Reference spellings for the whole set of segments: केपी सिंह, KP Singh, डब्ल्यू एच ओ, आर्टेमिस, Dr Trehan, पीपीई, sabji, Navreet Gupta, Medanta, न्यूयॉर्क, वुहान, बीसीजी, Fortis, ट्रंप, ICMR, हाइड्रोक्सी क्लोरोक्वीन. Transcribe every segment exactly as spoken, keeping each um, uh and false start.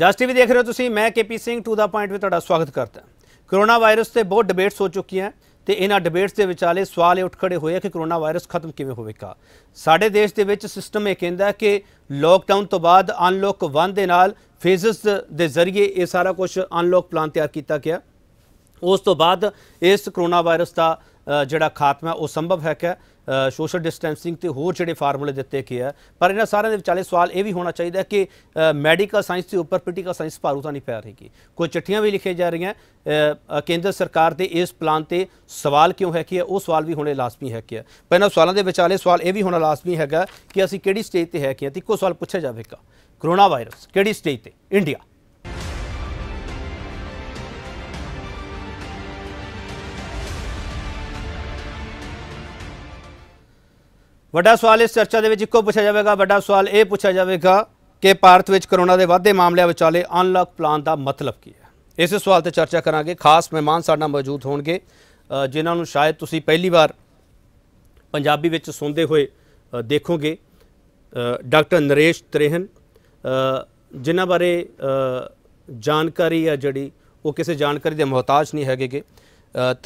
जस टीवी देख रहे हो तुसीं, मैं केपी सिंह to the point में तुहाडा स्वागत करता। कोरोना वायरस से बहुत डिबेट्स हो चुकी हैं तो इन्हां डिबेट्स के विचाले सवाल उठ खड़े हुए कि कोरोना वायरस खत्म किवें होवेगा। साडे देश दे विच सिस्टम यह कहता है कि लॉकडाउन तो बाद अनलॉक वन दे नाल फेजिस दे जरिए ये सारा कुछ अनलॉक प्लान तैयार किया गया। उस तो बाद इस कोरोना वायरस का जिहड़ा खात्मा वो संभव है क्या? सोशल डिस्टेंसिंग तो होर जोड़े फार्मूले दिते गए है, पर इन्होंने सारे विचाले सवाल ये भी होना चाहिए कि मैडिकल साइंस के उपर पोलिटिकल साइंस भारू तो नहीं पै रही। कोई चिट्ठियाँ भी लिखी जा रही हैं केंद्र सरकार के इस प्लान पर सवाल क्यों है कि वो सवाल भी होने लाजमी है कि पर इन्होंने सवालों के विचाले सवाल ये भी होना लाजमी है कि असी किहड़ी स्टेज पर है कि इक्को सवाल पूछा जाएगा, कोरोना वायरस किहड़ी स्टेज पर इंडिया? वड्डा सवाल इस चर्चा के इक्को पूछा जाएगा। वड्डा सवाल ये पूछा जाएगा कि भारत में कोरोना के वाधे मामलों विचाले अनलॉक प्लान का मतलब की है। इस सवाल पर चर्चा करांगे। खास मेहमान साडे नाल मौजूद होणगे जिन्होंने शायद तुसीं पहली बार पंजाबी विच सुनते हुए देखोगे। डॉक्टर नरेश त्रेहन जिन्हां बारे जानकारी है जिहड़ी वो किसी जानकारी के मोहताज नहीं हैगे।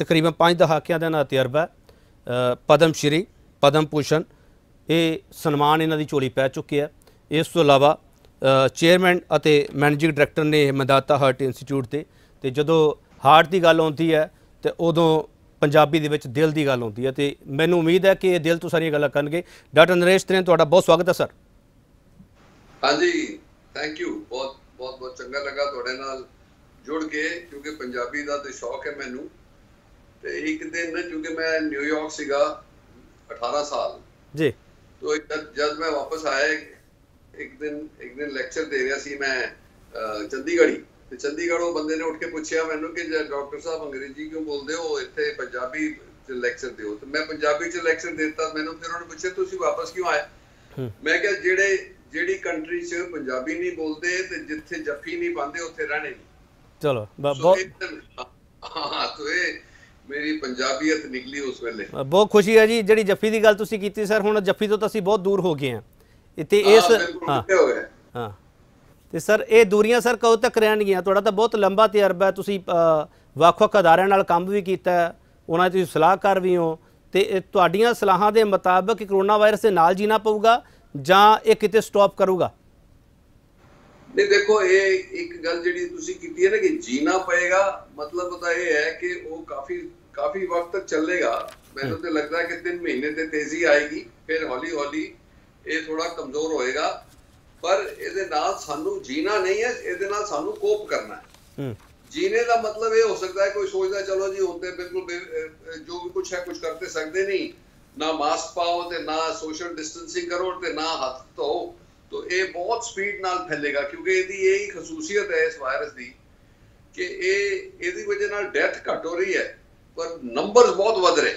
तकरीबन पाँच दहाकियां दा इन्हां दा तजरबा पद्म श्री पद्म भूषण ये सन्मान इन्हां दी झोली पै चुकी है। इस तो अलावा चेयरमैन अते मैनेजिंग डायरैक्टर ने मेदांता हार्ट इंस्टीट्यूट दे ते जदों हार्ट की गल आती है तो उदों पंजाबी दे विच दिल की गल आती है तो मैनूं उम्मीद है कि दिल तो सारियां गल्लां करनगे। डॉक्टर नरेश त्रेहन तुहाडा बहुत स्वागत है सर। हाँ जी, थैंक यू। बहुत बहुत बहुत चंगा लगा तुहाडे नाल जुड़ के, क्योंकि पंजाबी दा ते शौक है मैनूं। ते एक दिन क्योंकि मैं न्यूयॉर्क सीगा अठारह साल जी, तो जब मैं वापस आया एक दिन एक दिन लेक्चर दे रहा सी मैं चंडीगढ़ी ते चंडीगढ़ बंदे ने उठ के पूछा मैनू कि डॉक्टर साहब अंग्रेजी क्यों बोलते हो, इत्थे पंजाबी च लेक्चर दिओ। तो मैं पंजाबी च लेक्चर देता, मैंने फिर उन्होंने पूछा तुसी वापस क्यों आए? मैं कहा जेड़े जेड़ी कंट्री च पंजाबी नहीं बोलते ते जिथे जफी नहीं पांदे उत्थे रहने नहीं। चलो बहुत हां, तो ये मेरी पंजाबीयत निकली उस वेले। बहुत खुशी है जी जी। जफी की गल तुसी कीती सर, हुण जफी तो असीं बहुत दूर हो गए हैं इत्थे इस हां हां ते सर ये दूरियां सर कदों तक रहणगीआं? तुहाडा तो बहुत लंबा तजर्बा है, तुसी वख-वख अदारिआं नाल काम भी कीता है, उहनां दी तुसी सलाहकार भी हो ते तुहाडीआं सलाहां दे मुताबक कोरोना वायरस दे नाल जीना पऊगा जां इह किते स्टॉप करूगा? नहीं देखो ये एक गल जिहड़ी तुसी कीती है ना कि जीना पएगा, मतलब तो यह है कि वो काफी काफी वक्त तक चलेगा। मैंने तो लगता है कि तीन महीने ते तेजी आएगी, फिर हौली हौली ये थोड़ा कमजोर होएगा, पर इहदे नाल सानू जीना नहीं है, इहदे नाल सानू कोप करना है। जीने का मतलब ये हो सकता है कोई सोचता चलो जी होते बिल्कुल जो भी कुछ है कुछ करते सकते नहीं, ना मास्क पाओ ते ना सोशल डिस्टेंसिंग करो ते ना हाथ धो, तो ये बहुत स्पीड नाल फैलेगा क्योंकि इसकी यही खसूसियत है इस वायरस की कि इसकी वजह नाल डेथ घट हो रही है पर नंबर्स बहुत वध रहे।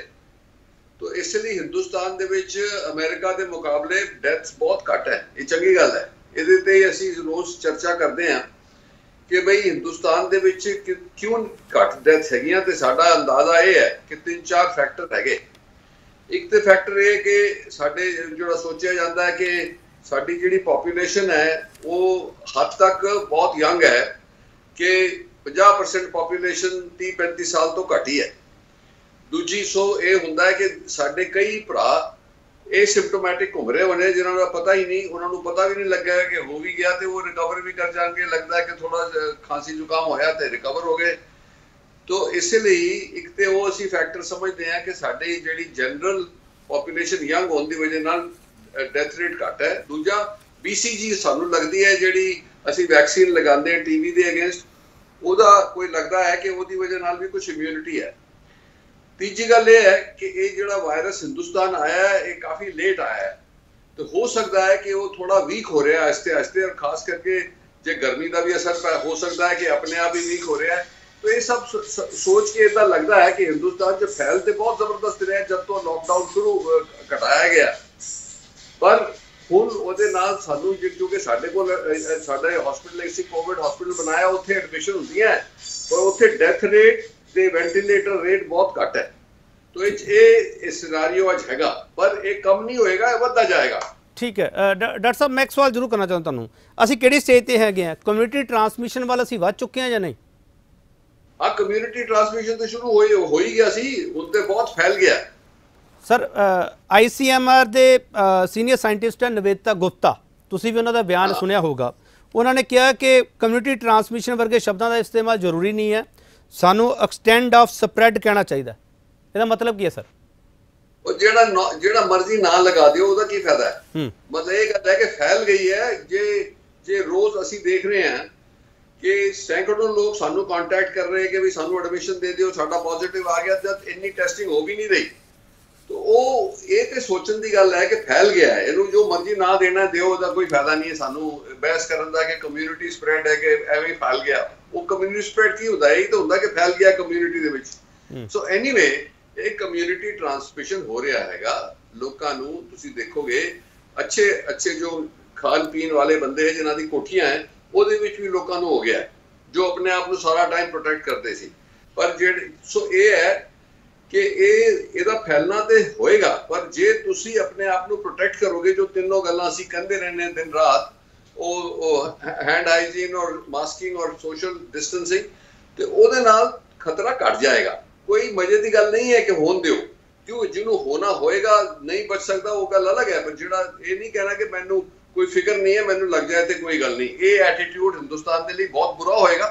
तो इसलिए हिंदुस्तान दे विच अमेरिका के मुकाबले डेथ्स बहुत घट है, ये चंगी गल है। इहदे ते असीं रोज़ चर्चा करते हैं कि बई हिंदुस्तान दे विच क्यों घट डेथ हैगीआं ते साडा अंदाजा यह है कि तीन चार फैक्टर हैगे। एक तो फैक्टर ये कि साडे जिहड़ा सोचिया जाता है कि साडी जिहड़ी पॉपूलेशन है वो हद तक बहुत यंग है कि पचास परसेंट पॉपूलेशन तीस पैंतीस साल तो घट ही है। दूजी सो यह होंदा है कि साडे कई भरा एसिम्पटोमैटिक घूम रहे होने जिन्हों का पता ही नहीं, उन्होंने पता भी नहीं लगा कि हो भी गया तो वो रिकवर भी कर जाएंगे, लगता है कि थोड़ा खांसी जुकाम होया तो रिकवर हो गए। तो इसलिए एक तो वो असी फैक्टर समझते हैं कि साडी जिहड़ी जनरल पॉपूलेशन यंग होने की वजह नाल डेथ रेट घट है। दूजा बीसीजी सानू लगती है जिहड़ी असीं वैक्सीन लगाते हैं टीवी के अगेंस्ट, उहदा कोई लगता है कि उहदी वजह नाल भी कुछ इम्यूनिटी है। तीजी गल ये है कि ये जिहड़ा वायरस हिंदुस्तान आया है ये काफ़ी लेट आया है, तो हो सकता है कि वो थोड़ा वीक हो रहा है आस्ते आस्ते, और खास करके जो गर्मी का भी असर हो सकता है कि अपने आप ही वीक हो रहा है। तो ये सब सो, सो, सोच के इदा लगता है कि हिंदुस्तान जो फैलते बहुत ज़बरदस्त रहा जब तो लॉकडाउन शुरू घटाया गया, पर हुण उहदे नाल सानू क्योंकि साडे कोल साडा हॉस्पिटल इसी कोविड हॉस्पिटल बनाया उत्थे एडमिशन होंदियां है पर उत्थे डेथ रेट ते वेंटीलेटर रेट बहुत घट है। तो ये सिनारियो अज हैगा पर ये कम नहीं होएगा, ये वधदा जाएगा। ठीक है डॉक्टर साहब, मैं एक सवाल जरूर करना चाहता हूँ, असं कि स्टेज पर है कम्यूनिटी ट्रांसमिशन वाल असं वध चुके हैं या नहीं? हाँ, कम्यूनिटी ट्रांसमिशन तो शुरू हो हो ही गया सी, उन ते बहुत फैल गया। Sir I C M R के सीनियर साइंटिस्ट है नवेता गुप्ता, तुसीं भी उन्होंने बयान सुनिया होगा, उन्होंने कहा कि कम्यूनिटी ट्रांसमिशन वर्गे शब्दों का इस्तेमाल जरूरी नहीं है, सानू एक्सटेंड ऑफ स्प्रैड कहना चाहिए। इसका मतलब क्या है सर? जो जो मर्जी ना लगा दो उसका क्या फायदा है, मतलब ये कहता है कि फैल गई है। जे जे रोज असी देख रहे हैं कि सैकड़ों लोग सानू कॉन्टैक्ट कर रहे हैं कि भी सानू एडमिशन दे दियो, साडा पॉजिटिव आ गया, जब इतनी टेस्टिंग हो भी नहीं रही, तो वो ये तो सोचने की गल है कि फैल गया है। इनू जो मर्जी ना देना दो, उसका कोई फायदा नहीं है। सानू बहस करन दा कि कम्यूनिटी स्प्रैड है कि एवें फैल गया, वो कम्यूनिटी स्प्रैड की होता है, यही तो होता कि फैल गया कम्यूनिटी दे विच। सो एनीवे एक कम्यूनिटी ट्रांसमिशन हो रहा हैगा, लोकां नू तुसीं देखोगे अच्छे अच्छे जो खान पीन वाले बंदे जिन्हां दी कोठियां हैं उहदे विच भी लोकां नू हो गया जो अपने आप नू सारा टाइम प्रोटेक्ट करदे सी, पर जे सो यह है कि एदा फैलना तो होएगा, पर जे तुसी अपने आप को प्रोटेक्ट करोगे, जो तीनों गल्लां असीं कहंदे रहने दिन रात, हैंड हाइजीन और मास्किंग और सोशल डिस्टेंसिंग, तो उहदे नाल खतरा घट जाएगा। कोई मजे की गल नहीं है कि होन दिओ, जो जिन्हों होना होएगा नहीं बच सकता वो गल अलग है, पर जिहड़ा ये नहीं कहना कि मैनू कोई फिक्र नहीं है, मैनू लग जाए तो कोई गल नहीं, ये एटीट्यूड हिंदुस्तान के लिए बहुत बुरा होएगा,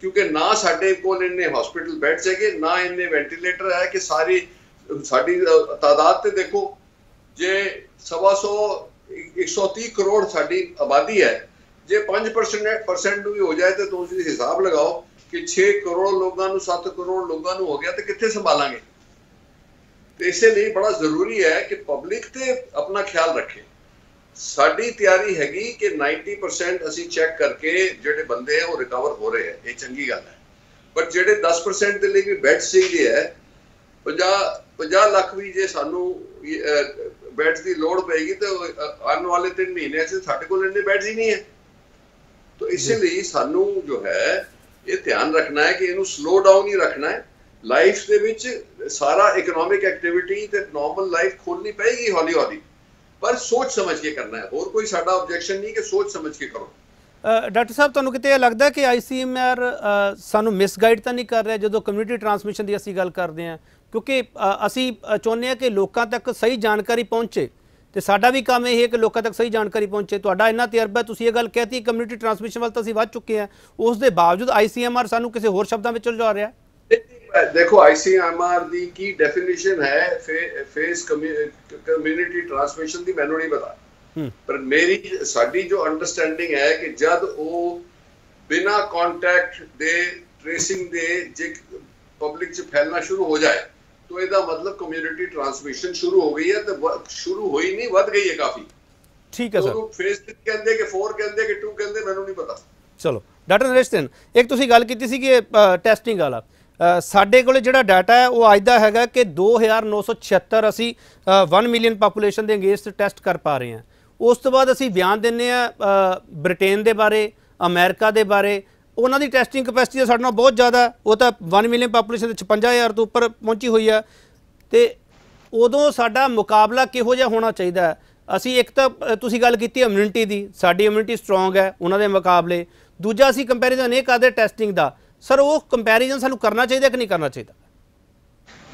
क्योंकि ना साडे कोल इन्ने हॉस्पिटल बैड्स है, ना इन्ने वेंटीलेटर है कि सारी साडी तादाद ते देखो, जे सवा सौ एक सौ तीस करोड़ साडी आबादी है, जे पांच परसेंट परसेंट भी हो जाए तो हिसाब लगाओ कि छे करोड़ लोगों को सत्त करोड़ लोगों को हो गया तो कितने संभालेंगे। तो इसलिए बड़ा जरूरी है कि पब्लिक ते अपना ख्याल रखे। साड़ी तैयारी हैगी कि नब्बे परसेंट असी चेक करके जेडे बंदे हैं वो रिकवर हो रहे हैं, ये चंगी गल है, पर जेडे दस परसेंट के लिए भी बैड्स चाहिए है, पचास लाख भी जे सानू बैड्स की लोड़ पेगी तो आने वाले तीन महीने साडे कोल इतने बैड्स ही नहीं है। तो इसलिए सानू जो है ये ध्यान रखना है कि इनू स्लो डाउन ही रखना है, लाइफ दे विच सारा इकनॉमिक एक्टिविटी ते नॉर्मल लाइफ खोलनी पेगी हौली हौली, पर सोच समझ के करना है, और कोई साडा ऑब्जेक्शन नहीं कि सोच समझ के करो। डॉक्टर साहब तुहानूं किते लगदा कि आई सी एम आर सानूं मिसगाइड तो नहीं कर रहा जो कम्यूनिटी ट्रांसमिशन की असी गल करते हैं, क्योंकि असी चाहुंदे हां कि लोगों तक सही जानकारी पहुँचे, तो साडा भी काम यही है कि लोगों तक सही जानकारी पहुँचे। तुहाडा इन्ना तजरबा, तुसीं ये गल कहती कम्यूनिटी ट्रांसमिशन वाल तो असीं वध चुके हैं, उसके बावजूद आई सी एम आर सानूं किसी होर शब्दां विच उलझा रहा है। देखो आई सी एम आर की डेफिनेशन है फे, फेस कम्यूनिटी ट्रांसमिशन की मैनू नहीं पता, पर मेरी साडी जो अंडरस्टैंडिंग है कि जब वो बिना कॉन्टैक्ट दे ट्रेसिंग दे जे पब्लिक च फैलना शुरू हो जाए तो इसका मतलब कम्यूनिटी ट्रांसमिशन शुरू हो गई है, तो शुरू हो ही नहीं वध गई है काफी। ठीक है सर, तो फेस कहते कि फोर कहते कि टू कहते मैनू नहीं पता। चलो डॉक्टर नरेश सेन, एक तुसीं गल कीती सी कि टेस्टिंग वाला साढ़े को जो डाटा है वो अज का हैगा कि दो हज़ार नौ सौ छिहत्तर असी वन मिलियन पापूलेशन के अगेंस्ट टैसट कर पा रहे हैं। उस तो बाद असी बयान देने ब्रिटेन के बारे, अमेरिका के बारे, उन्होंने टैसटिंग कैपेसिटी तो साढ़े नाल बहुत ज़्यादा, वो तो वन मिलियन पापूलेशन छपंजा हज़ार तो उपर पहुँची हुई है। तो उदों साडा मुकाबला किहो जिहा होना चाहिए? असी एक तो तुसीं गल कीती इम्यूनिटी की, साडी इम्यूनिटी स्ट्रोंग है उन्होंने मुकाबले, दूजा असी कंपैरिजन ये करदे टैसटिंग का, सर वो कंपैरिजन सानू करना चाहिए कि नहीं करना चाहिए?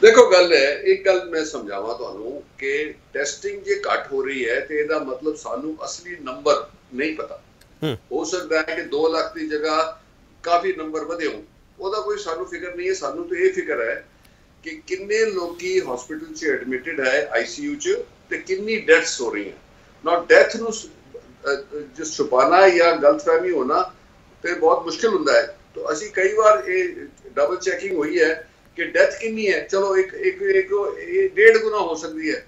देखो गल है, एक गल मैं समझावा तुहानू कि टेस्टिंग जे घट हो रही है ते इहदा मतलब सानू असली नंबर नहीं पता, हो सकता है कि दो लाख की जगह काफी नंबर वधे होण, ओहदा कोई सानू फिक्र नहीं है। सानू तो ये फिक्र है कि किन्ने लोकी हॉस्पिटल च एडमिटेड है आईसीयू च ते किन्नी डेथ्स हो रही हैं। नॉट डेथ नू जो छुपाना या गलतफहमी होना ते बहुत मुश्किल हुंदा है, तो असी कई बार डबल चेकिंग हुई है कि डेथ कितनी है, चलो एक एक एक डेढ़ गुना हो सकती है,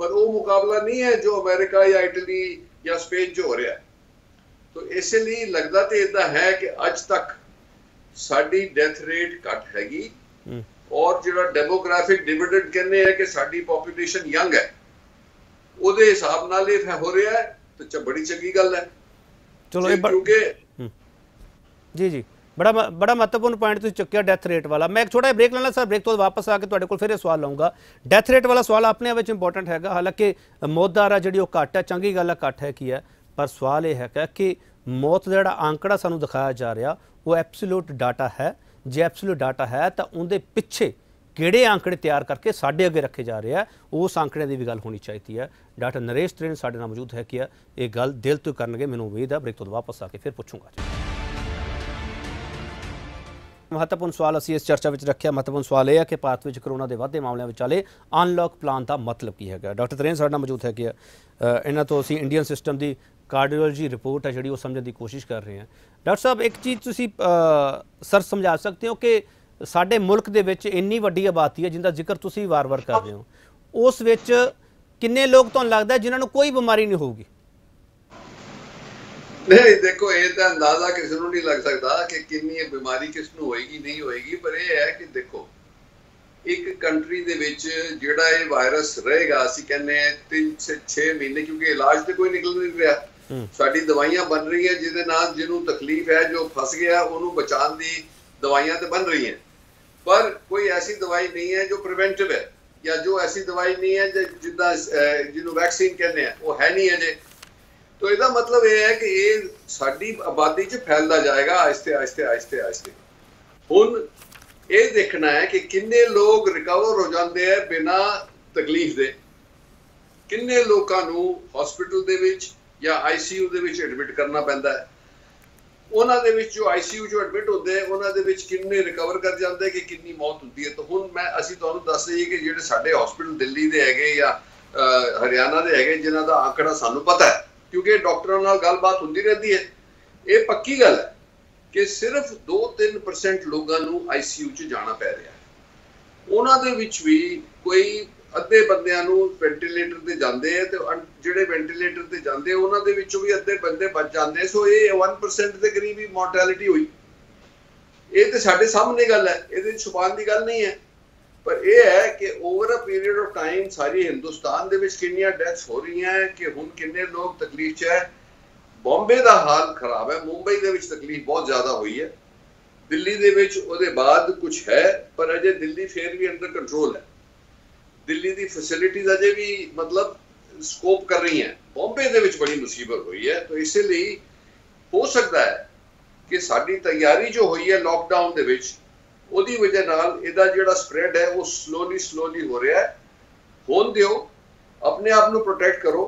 पर वो मुकाबला नहीं है जो अमेरिका या इटली या स्पेन जो हो रहा है। तो इसलिए लगता तो इदा है कि अज तक साडी डेथ रेट घट हैगी और जो डेमोग्राफिक डिविडेंड कहने हैं कि साडी पॉपुलेशन यंग है, उसके हिसाब नाल ये हो रहा है, तो बड़ी चंगी गल है। चलो क्योंकि जी जी बड़ा बड़ा महत्वपूर्ण पॉइंट तुसीं चुक्किया डैथ रेट वाला। मैं एक छोटा ब्रेक लैणा सर, ब्रेक तो वापस आके तुहाडे कोल फिर ये सवाल लाऊंगा। डैथ रेट वाला सवाल अपने आप विच इंपोर्टेंट हैगा, हालांकि मौत दा रा जिहड़ी ओह घट है, चंगी गल है घट है की है, पर सवाल यह है कि मौत दा जिहड़ा आंकड़ा सानूं दिखाया जा रहा वो एब्सोल्यूट डाटा है। जे एब्सोल्यूट डाटा है तो उनके पिछे किहड़े आंकड़े तैयार करके साढ़े अगे रखे जा रहे हैं उस आंकड़े की भी गल होनी चाहिए है। डॉक्टर नरेश त्रेहन साढ़े नाल मौजूद है कि ये गल दिल तो करनगे, मैनूं उम्मीद है ब्रेक तो वापस आके फिर पूछूंगा। महत्वपूर्ण सवाल असीं इस चर्चा में रखे, महत्वपूर्ण सवाल यह है कि भारत में करोना के वाधे मामलों विचाले अनलॉक प्लान का मतलब की है। डॉक्टर त्रेहन साढ़े नाल मौजूद है कि इन्हां तो असीं इंडियन सिस्टम की कार्डियोलॉजी रिपोर्ट है जिहड़ी वो समझने की कोशिश कर रहे हैं। डॉक्टर साहब एक चीज़ तुसीं सर समझा सकते हो कि साडे मुल्क दे विच इन्नी वड्डी आबादी है जिंदा जिक्र तुसीं वार वार कर रहे हो, उस विच किन्ने लोग तुहानूं लगदा है जिन्हां नूं कोई बीमारी नहीं होगी? नहीं देखो, ये तो अंदाजा किसी को नहीं लग सकता कि कितनी बीमारी किसनों होएगी नहीं होएगी, पर यह है कि देखो एक कंट्री दे विच जिहड़ा ये वायरस रहेगा असीं कहने तीन से छे महीने, क्योंकि इलाज तो कोई निकल नहीं रहा, साडी दवाइयां बन रही है जिहदे नाल जिहनूं तकलीफ है जो फस गया उहनूं बचाने दी दवाइयां तो बन रही हैं, पर कोई ऐसी दवाई नहीं है जो प्रिवेंटिव है या जो ऐसी दवाई नहीं है जिदा जिन्होंने वैक्सीन कहने वो है नहीं है जे। तो इसका मतलब यह है कि ये साडी आबादी च फैलता जाएगा आहिस्ते आहिस्ते आहिस्ते आहिस्ते। हुण ये देखना है कि किन्ने लोग रिकवर हो जाते हैं बिना तकलीफ दे, किन्ने लोगों को हॉस्पिटल दे विच या आई सी यू दे विच एडमिट करना पैंदा है, उन्हां दे विच जो आई सी यू जो एडमिट होंदे उन्हां दे विच किन्ने रिकवर कर जाते हैं कि किन्नी मौत होंदी है। तो हुण मैं असीं तुहानूं दस दईए कि जिहड़े साडे हॉस्पिटल दिल्ली दे हैगे या हरियाणा दे हैगे जिन्हां दा आंकड़ा सानूं पता है क्योंकि डॉक्टरों नाल गलबात होंदी रहती है, ये पक्की गल है कि सिर्फ दो तीन परसेंट लोगों नूं आई सी यू च जाना पै रहा है, उन्हां दे विच भी कोई अद्धे बंदियां नूं वेंटीलेटर ते जांदे है ते जिहड़े वेंटीलेटर ते जांदे उन्हां दे विचों भी अद्धे बंदे बच जाते हैं। सो ये वन परसेंट के करीब ही मोर्टैलिटी हुई, ये तो साडे सामने गल है, ये छुपाने की गल नहीं है, पर यह है कि over a period of time सारी हिंदुस्तान दे विच किन्नियां डेथ्स हो रही हैं कि हुण किन्ने लोग तकलीफ च है। बॉम्बे दा हाल खराब है, मुंबई दे विच तकलीफ बहुत ज़्यादा हुई है, दिल्ली दे विच उहदे बाद कुछ है पर अजे दिल्ली फेर भी अंडर कंट्रोल है, दिल्ली दी फैसिलिटीज अजे भी मतलब स्कोप कर रही हैं, बॉम्बे दे विच बड़ी मुसीबत हुई है। तो इसलिए हो सकता है कि साडी तैयारी जो हुई है लॉकडाउन दे विच ਉਹਦੀ वजह नाल ਇਹਦਾ ਜਿਹੜਾ स्प्रेड है वो स्लोली स्लोली हो रहा है। होन दिओ, अपने आप को प्रोटेक्ट करो,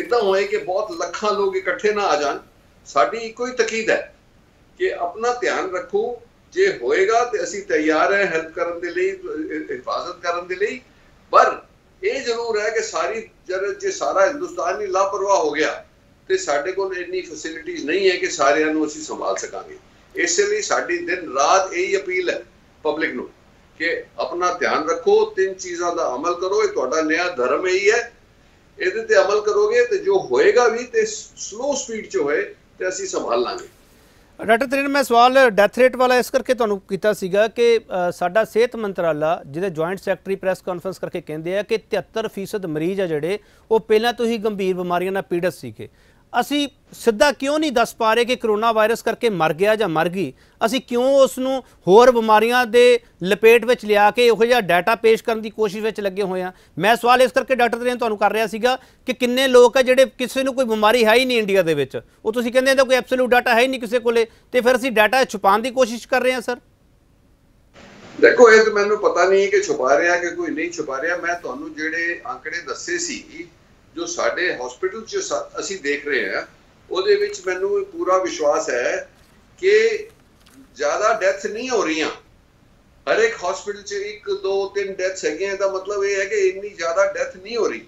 इदा होए कि बहुत लखा लोग इकट्ठे ना आ जान। साडी इको ही तकीद है कि अपना ध्यान रखो, जे होएगा तो असी तैयार है हेल्प करन दे लई, हिफाजत करन दे लई, पर यह जरूर है कि सारी जर जे सारा हिंदुस्तान ही लापरवाह हो गया तो साडे कोल इन्नी फैसिलिटीज नहीं है कि सारियां नूं असी संभाल सकांगे। इसलिए साडी दिन रात यही अपील है पब्लिक नूं कि अपना ध्यान रखो, तीन चीज़ों का अमल करो, ये तुहाडा नया धर्म यही है, इहदे ते अमल करोगे तो जो होएगा भी तो स्लो स्पीड च होए तो असीं संभाल लांगे। डॉक्टर त्रेहन मैं सवाल डैथ रेट वाला इस करके तुहानूं कीता सीगा कि साडा सेहत मंत्राला जिहदे जॉइंट सैकटरी प्रैस कॉन्फ्रेंस करके कहिंदे आ कि तिहत्तर फीसद मरीज आ जिहड़े वो पहलां तो ही गंभीर बीमारियां नाल पीड़त सीगे। असी सीधा क्यों नहीं दस पा रहे कि करोना वायरस करके मर गया या मर गई, असी क्यों उसनूं होर बीमारियां दे लपेट विच लिया के उहो जिहा डाटा पेश करन दी कोशिश विच लगे होए आ। मैं सवाल इस करके डॉक्टर त्रेहन तुहानूं कर रहा सीगा कि किन्ने लोग है जिहड़े किसी नूं कोई बीमारी है ही नहीं इंडिया दे विच, ओह तुसीं कहंदे हो कोई एब्सोल्यूट डाटा है ही नहीं किसी कोले, ते फिर असी डाटा छुपाउण दी कोशिश कर रहे हैं। सर देखो ये तो मैनूं पता नहीं कि छुपा रहे हैं कि कोई नहीं छुपा रहा, मैं तुहानूं जिहड़े आंकड़े दस्से सी जो साढ़े हॉस्पिटल च असी देख रहे हैं उहदे विच मैनू पूरा विश्वास है कि ज़्यादा डेथ नहीं हो रही, हर एक हॉस्पिटल च एक दो तीन डेथ्स है, मतलब ये है कि इन्नी ज़्यादा डेथ नहीं हो रही।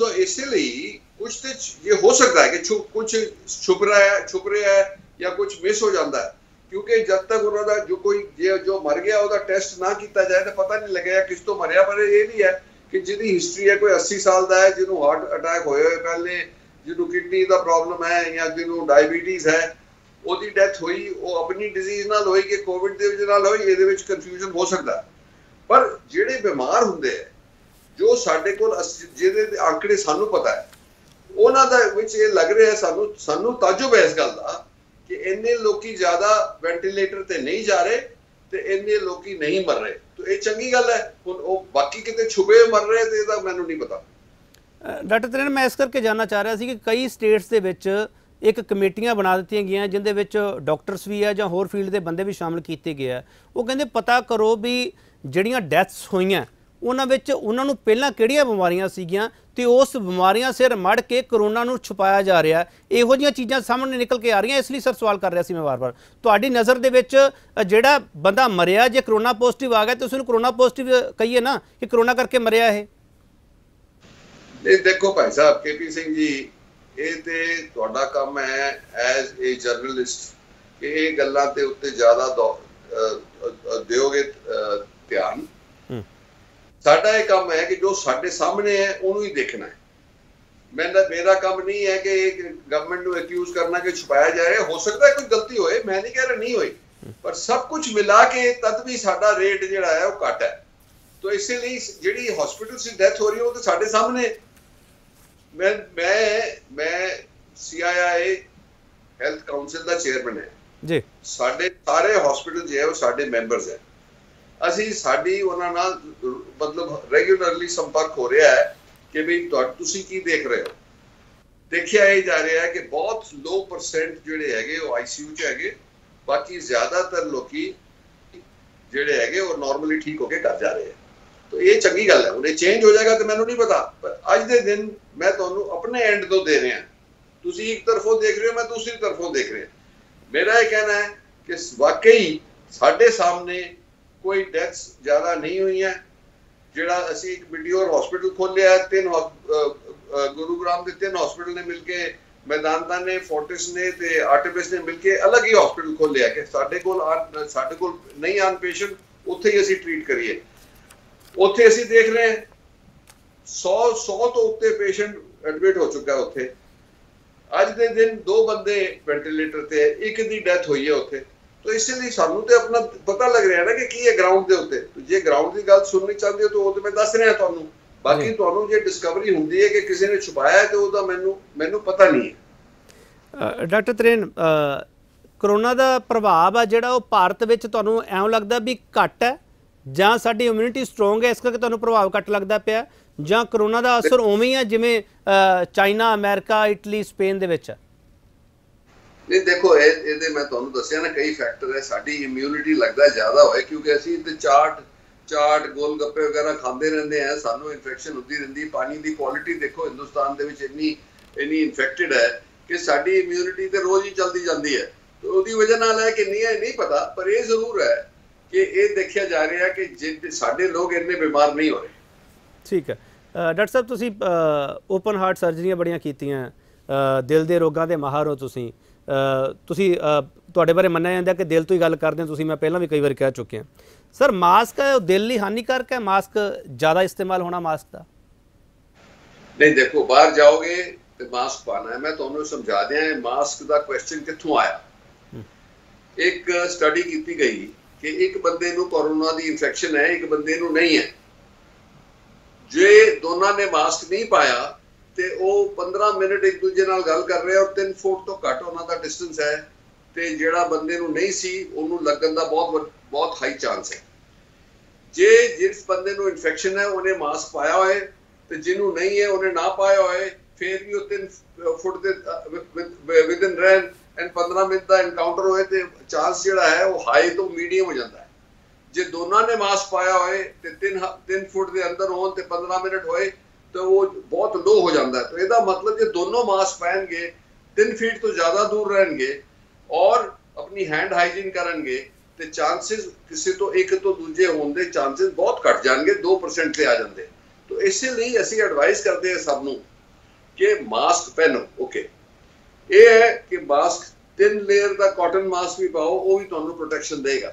सो इसलिए कुछ तो ये हो सकता है कि छुप कुछ छुप रहा है छुप रहा है या कुछ मिस हो जाता है, क्योंकि जब तक उन्होंने जो कोई जो, जो मर गया उसका टेस्ट ना किया जाए तो पता नहीं लगेगा किस तो मरिया। पर ये नहीं है कि जिहदी हिस्ट्री है कोई अस्सी साल का है, जिन्होंने हार्ट अटैक होए होए पहले, जिन्होंने किडनी का प्रॉब्लम है या जिन्होंने डायबिटीज़ है उसकी डेथ हुई, वो अपनी डिजीज़ नाल होई कि कोविड दे वजह नाल होई, इहदे विच कन्फ्यूजन हो सकता है। पर जिहड़े बीमार हुंदे है जो साडे कोल जिहदे आंकड़े सानू पता है उन्हां दा विच ये लग रहा है, सानू सानू ताजुब है इस गल दा कि इन्ने लोकी ज्यादा वेंटिलेटर ते नहीं जा रहे ते इन्ने लोकी नहीं मर रहे, तो ये चंगी गल है। हुण ओ बाकी किते छुपे मर रहे ते इहदा मैनूं नहीं पता। डॉक्टर त्रेहन, मैं इस करके जानना चाह रहा सी कि कई स्टेट्स दे विच एक कमेटियां बना दित्तियां गईयां जिंदे विच डॉक्टर्स भी है जां होर फील्ड दे बंदे भी शामिल कीते गए है। वो कहिंदे पता करो भी जिहड़ियां डैथ्स होईयां उन्हां विच उन्हां नूं पहिलां किहड़ियां बीमारियां सीगियां ते उस बीमारियां सिर मड़ के करोना नूं छुपाया जा रहा है। इहो जिहियां चीज़ां सामने निकल के आ रही, इसलिए सर सवाल कर रहा सी मैं बार बार, तुहाडी नज़र दे विच जिहड़ा बंदा मरिया जे करोना पॉजिटिव आ गया तो उसनूं करोना पॉजिटिव कहिए ना कि करोना करके मरिया है? नहीं देखो भाई साहब, के पी सिंह जी ਇਹ ਤੇ ਤੁਹਾਡਾ ਕੰਮ ਹੈ ਐਜ਼ ਅ ਜਰਨਲਿਸਟ ਕਿ ਇਹ ਗੱਲਾਂ ਤੇ ਉੱਤੇ ਜ਼ਿਆਦਾ ਦਿਓਗੇ ਧਿਆਨ। ਸਾਡਾ ਇਹ ਕੰਮ ਹੈ ਕਿ ਜੋ ਸਾਡੇ ਸਾਹਮਣੇ ਹੈ ਉਹਨੂੰ ਹੀ ਦੇਖਣਾ ਹੈ। ਮੇਰਾ ਮੇਰਾ ਕੰਮ ਨਹੀਂ ਹੈ ਕਿ ਗਵਰਨਮੈਂਟ ਨੂੰ ਐਕਿਊਜ਼ ਕਰਨਾ ਕਿ ਛੁਪਾਇਆ ਜਾ ਰਿਹਾ। ਹੋ ਸਕਦਾ ਕੋਈ ਗਲਤੀ ਹੋਏ, ਮੈਂ ਨਹੀਂ ਕਹਿ ਰਿਹਾ ਨਹੀਂ ਹੋਈ, ਪਰ ਸਭ ਕੁਝ ਮਿਲਾ ਕੇ ਤਦ ਵੀ ਸਾਡਾ ਰੇਟ ਜਿਹੜਾ ਹੈ ਉਹ ਘੱਟ ਹੈ। ਤਾਂ ਇਸੇ ਲਈ ਜਿਹੜੀ ਹਸਪੀਟਲ 'ਚ ਡੈਥ ਹੋ ਰਹੀ ਹੈ ਉਹ ਤਾਂ ਸਾਡੇ ਸਾਹਮਣੇ। मैं मैं मैं C I I health council का चेयरमैन है जी। साढ़े सारे हॉस्पिटल जो है वो साढ़े मैंबर्स हैं, असी साड़ी उन्हां नाल मतलब रेगुलरली संपर्क हो रहा है कि भी तुसी की देख रहे हो। देखिया ये जा रहा है कि बहुत लो परसेंट जोड़े है वो आईसीयू च है, बाकी ज्यादातर लोग जोड़े है वो नॉर्मली ठीक होके घर जा रहे हैं। तो ये चंगी गल है। उन्हें चेंज हो जाएगा तो मैंने नहीं पता, पर अज दे दिन मैं तुहानू अपने एंड तो दे रहा, तुसी एक तरफों देख रहे हो, मैं दूसरी तरफों देख रहा। मेरा ये कहना है कि वाकई साढ़े सामने कोई डेथ्स ज़्यादा नहीं हुई है। जिहड़ा असी एक मिडियोर हॉस्पिटल खोलिया है, तीन गुरुग्राम के तीन हॉस्पिटल ने मिलके, मेदांता ने, फोर्टिस ने ते आर्टेमिस ने मिलके अलग ही हॉस्पिटल खोलिया कि साढ़े कोल साढ़े कोल नहीं आन पेशेंट उत्थे ही असी ट्रीट करिए। उत्थे असी देख रहे हैं सौ सौ तो उत्ते पेशेंट एडमिट हो चुका है। उत्थे अज दे दिन दो बंदे वेंटिलेटर ते एक दी डेथ हुई है उत्थे। तो इसलिए सानू ते अपना पता लग रहा है ना कि की है ग्राउंड दे उत्ते। तो जे ग्राउंड दी गल सुननी चाहते हो तो वो तो मैं दस रहा तुहानू, बाकी तुहानू जे डिस्कवरी हुंदी है कि किसी ने छुपाया है तो ओहदा मैनू मैनू पता नहीं है। डॉक्टर त्रेहन, करोना दा प्रभाव आ जिहड़ा वो भारत विच तुहानू ऐं लगदा भी घट है ਜਾਂ ਸਾਡੀ ਇਮਿਊਨਿਟੀ ਸਟਰੋਂਗ ਹੈ ਇਸ ਕਰਕੇ ਤੁਹਾਨੂੰ ਪ੍ਰਭਾਵ ਘੱਟ ਲੱਗਦਾ ਪਿਆ, ਜਾਂ ਕਰੋਨਾ ਦਾ ਅਸਰ ਉਵੇਂ ਹੀ ਹੈ ਜਿਵੇਂ ਚਾਈਨਾ, ਅਮਰੀਕਾ, ਇਟਲੀ, ਸਪੇਨ ਦੇ ਵਿੱਚ? ਨਹੀਂ ਦੇਖੋ, ਇਹ ਇਹਦੇ ਮੈਂ ਤੁਹਾਨੂੰ ਦੱਸਿਆ ਨਾ ਕਈ ਫੈਕਟਰ ਹੈ। ਸਾਡੀ ਇਮਿਊਨਿਟੀ ਲੱਗਦਾ ਜ਼ਿਆਦਾ ਹੋਏ ਕਿਉਂਕਿ ਅਸੀਂ ਤੇ ਚਾਟ ਚਾਟ ਗੋਲ ਗੱਪੇ ਵਗੈਰਾ ਖਾਂਦੇ ਰਹਿੰਦੇ ਆ, ਸਾਨੂੰ ਇਨਫੈਕਸ਼ਨ ਹੁੰਦੀ ਰਹਿੰਦੀ। ਪਾਣੀ ਦੀ ਕੁਆਲਿਟੀ ਦੇਖੋ ਹਿੰਦੁਸਤਾਨ ਦੇ ਵਿੱਚ ਇੰਨੀ ਇੰਨੀ ਇਨਫੈਕਟਡ ਹੈ ਕਿ ਸਾਡੀ ਇਮਿਊਨਿਟੀ ਤੇ ਰੋਜ਼ ਹੀ ਚਲਦੀ ਜਾਂਦੀ ਹੈ। ਤੇ ਉਹਦੀ ਵਜ੍ਹਾ ਨਾਲ ਹੈ ਕਿ ਨਹੀਂ ਇਹ ਨਹੀਂ ਪਤਾ, ਪਰ ਇਹ ਜ਼ਰੂਰ ਹੈ कि ये देखा जा रहा है कि जिन साढ़े लोग इतने बीमार नहीं हो रहे। ठीक है डॉक्टर साहब, तुसी ओपन हार्ट सर्जरियां बड़ियां कीतियां, दिल दे रोगां दे माहर हो तुसी, तुसी तुहाडे बारे मन्निया जांदा कि दिल तो ही गल करदे तुसी, मैं पहलां भी कई बार कह चुके हैं। सर मास्क दिल लई हानिकारक है? मास्क ज़्यादा इस्तेमाल होना मास्क दा? नहीं देखो, बाहर जाओगे तो मास्क पाना है। मैं तुहानू समझा दियां मास्क दा क्वेश्चन कित्थों आया। एक स्टडी कीती गई कि एक बंदे नू कोरोना दी इन्फेक्शन है, एक बंदे नू नहीं है। जे दोनों ने मास्क नहीं पाया ते ओ पंद्रह मिनट एक दूजे नाल गल कर रहे और तीन फुट तो घट उन्हां दा डिस्टेंस है, ते जेड़ा बंदे नू नहीं सी उन्हूं लगन दा बहुत बहुत हाई चांस है। जे जिस बंदे नू इन्फेक्शन है उन्हें मास्क पाया होए ते जिन्हूं नहीं है उन्हें ना पाया होए, फिर भी ओ तीन फुट दे विद इन रैन एंड पंद्रह मिनट का इनकाउंटर होए ते चांस जिहड़ा है वो हाई तो मीडियम हो जाता है। जे दोनों ने मास्क पाया होए ते तीन तीन फुट के अंदर होन ते पंद्रह मिनट होए तो वो बहुत लो हो जाता है। तो इसका मतलब जे दोनों मास्क पहनगे, तीन फीट तो ज़्यादा दूर रहेंगे और अपनी हैंड हाइजीन करेंगे तो चांसिस किसी तो एक तो दूजे होने के चांसिस बहुत घट जाएंगे, दो परसेंट से आ जाते। तो इसलिए असी एडवाइस करते हैं सबनों कि मास्क पहनो। ओके, ਇਹ ਹੈ ਕਿ ਮਾਸਕ ਤਿੰਨ ਲੇਅਰ ਦਾ ਕਾਟਨ ਮਾਸਕ ਵੀ ਪਾਓ, ਉਹ ਵੀ ਤੁਹਾਨੂੰ ਪ੍ਰੋਟੈਕਸ਼ਨ ਦੇਗਾ।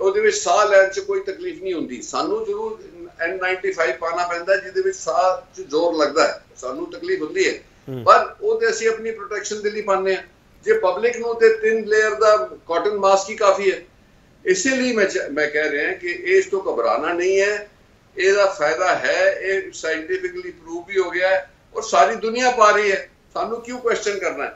ਉਹਦੇ ਵਿੱਚ ਸਾਹ ਲੈਣ 'ਚ ਕੋਈ ਤਕਲੀਫ ਨਹੀਂ ਹੁੰਦੀ। ਸਾਨੂੰ ਜ਼ਰੂਰ N ninety-five ਪਾਣਾ ਪੈਂਦਾ ਜਿਹਦੇ ਵਿੱਚ ਸਾਹ 'ਚ ਜ਼ੋਰ ਲੱਗਦਾ ਹੈ, ਸਾਨੂੰ ਤਕਲੀਫ ਹੁੰਦੀ ਹੈ, ਪਰ ਉਹ ਤੇ ਅਸੀਂ ਆਪਣੀ ਪ੍ਰੋਟੈਕਸ਼ਨ ਦੇ ਲਈ ਪਾਉਂਦੇ ਹਾਂ। ਜੇ ਪਬਲਿਕ ਨੂੰ ਤੇ ਤਿੰਨ ਲੇਅਰ ਦਾ ਕਾਟਨ ਮਾਸਕ ਹੀ ਕਾਫੀ ਹੈ। ਇਸੇ ਲਈ ਮੈਂ ਮੈਂ ਕਹਿ ਰਿਹਾ ਕਿ ਇਸ ਤੋਂ ਘਬਰਾਣਾ ਨਹੀਂ ਹੈ, ਇਹਦਾ ਫਾਇਦਾ ਹੈ, ਇਹ ਸਾਇੰਟੀਫਿਕਲੀ ਪ੍ਰੂਵ ਵੀ ਹੋ ਗਿਆ ਔਰ ਸਾਰੀ ਦੁਨੀਆ ਪਾ ਰਹੀ ਹੈ। ਸਾਨੂੰ क्यों क्वेश्चन करना है?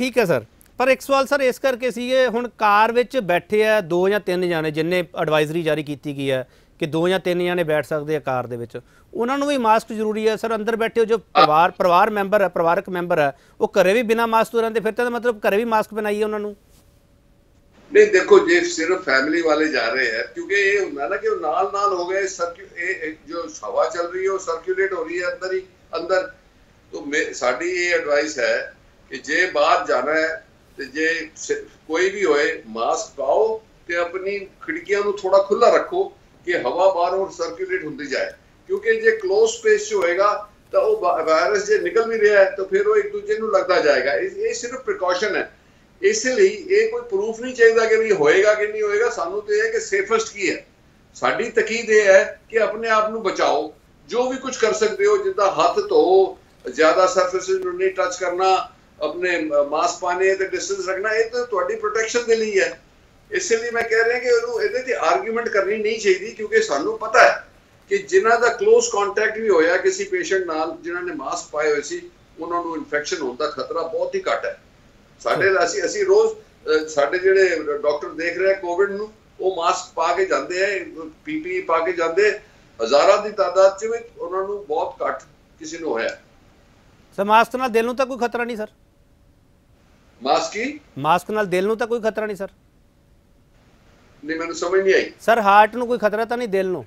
ठीक है सर, पर एक सवाल सर इस करके सीगे हुण कार विच बैठे है दो या तीन जाने जिन्हें एडवाइजरी जारी की गई है कि दो या तीन जाने बैठ सकते हैं कार दे विच, उन्होंने भी मास्क जरूरी है सर अंदर बैठे हो जो परिवार परिवार मैंबर है परिवारक मैंबर है वो घरे भी बिना मास्क तो रहते फिर तो मतलब घरे भी मास्क पहनाइए उन्होंने? नहीं देखो जे सिर्फ फैमिली वाले जा रहे हैं क्योंकि ये होंगे ना कि वो नाल नाल हो गए जो हवा चल रही है वो सर्क्यूलेट हो रही है अंदर ही अंदर। तो मे साडी ये एडवाइस है कि जे बाहर जाना है तो जे कोई भी होए मास्क पाओ तो अपनी खिड़कियां थोड़ा खुला रखो कि हवा बाहर और सर्क्यूलेट होती जाए, क्योंकि जे क्लोज स्पेस होएगा तो वो वायरस जो निकल भी रहा है तो फिर वो एक दूजे को लगता जाएगा। ये सिर्फ प्रिकॉशन है, इसलिए ये कोई प्रूफ नहीं चाहिए कि भी होएगा कि नहीं होएगा। सानू तो यह है कि सेफेस्ट की है, साडी तकीद यह है कि अपने आप को बचाओ जो भी कुछ कर सकते हो, जिदा हाथ धोओ, ज्यादा सरफेसिस नहीं टच करना, अपने मास्क पाने ते डिस्टेंस रखना, ये तो तुहाडी प्रोटेक्शन के लिए है। इसलिए मैं कह रहा कि इहदे ते आर्गूमेंट करनी नहीं चाहिए, क्योंकि सानू पता है कि जिन्हां दा क्लोज कॉन्टैक्ट भी होया किसी पेशेंट नाल जिन्हां ने मास्क पाए हुए सी उन्हां नूं इन्फेक्शन होने का खतरा बहुत ही घट है। साढ़े असी असी रोज साढ़े जिहड़े डॉक्टर देख रहे हैं कोविड नूं वो मास्क पा के जाते हैं, पीपीई पा के जाते, हज़ारां दी तादाद च भी उन्हां नूं बहुत घट किसी नूं होया। सर मास्क नाल दिल नूं तां कोई खतरा नहीं सर? मास्क की मास्क नाल दिल नूं तां कोई खतरा नहीं सर? नहीं मैनूं समझ नहीं आई सर, हार्ट नूं कोई खतरा तां नहीं? दिल नूं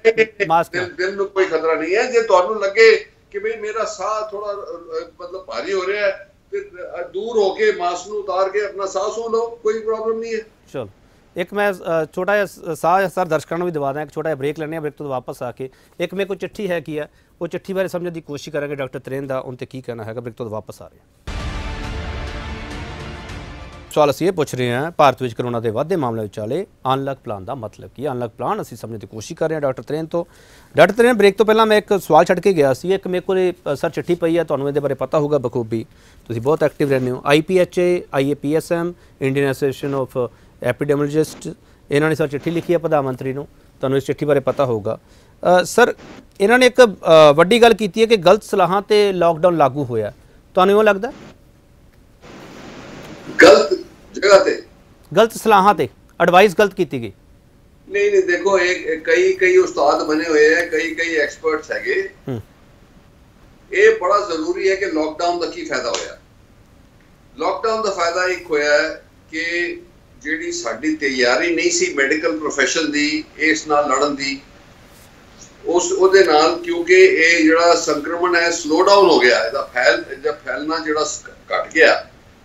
मास्क नाल दिल नूं कोई खतरा नहीं है। जे तुहानूं लगे कि भई मेरा साह थोड़ा मतलब भारी हो रहा है दूर होके मास्क नूं उतार के अपना सांस लो, कोई प्रॉब्लम नहीं है। चलो एक मैं छोटा या साह सर दर्शकों भी दवा दें, एक छोटा ब्रेक लेने ब्रेक तो वापस आके एक मेरे को चिट्ठी है की है वो चिट्ठी बारे समझने की कोशिश करेंगे डॉक्टर त्रेहन का उनते की कहना है। ब्रेक तो वापस आ रहे हैं। सवाल असी ये पूछ रहे हैं भारत में करोना के वाधे मामले विचाले अनलॉक प्लान का मतलब की, अनलॉक प्लान असी समझने की कोशिश कर रहे हैं डॉक्टर त्रेहन तो। डॉक्टर त्रेहन ब्रेक तो पहला मैं एक सवाल छड़ के गया सी, एक मेरे को सर चिट्ठी पई है तुहानूं इहदे बारे पता होगा बखूबी, तुसीं बहुत एक्टिव रहंदे हो। I P H A I A P S M Indian association of epidemiologist इन्होंने सर चिट्ठी लिखी है प्रधानमंत्री नूं, तुहानूं इस चिट्ठी बारे पता होगा। सर इन्होंने एक वड्डी गल कीती है कि गलत सलाहां ते लॉकडाउन लागू होया, तुहानूं इउं लगदा गलत जगह ते गलत सलाहां ते एडवाइस गलत कीती गई? नहीं नहीं देखो एक कई कई उस्ताद बने हुए हैं, कई कई एक्सपर्ट्स हैगे, ये बड़ा जरूरी है कि लॉकडाउन का की फायदा होया। लॉकडाउन का फायदा एक होया है कि जिहड़ी साडी तैयारी नहीं सी मेडिकल प्रोफेशन दी इस नाल लड़न दी उस ओदे नाल, क्योंकि ये जिहड़ा संक्रमण है स्लो डाउन हो गया, इसदा फैल जब फैलना जिहड़ा घट गया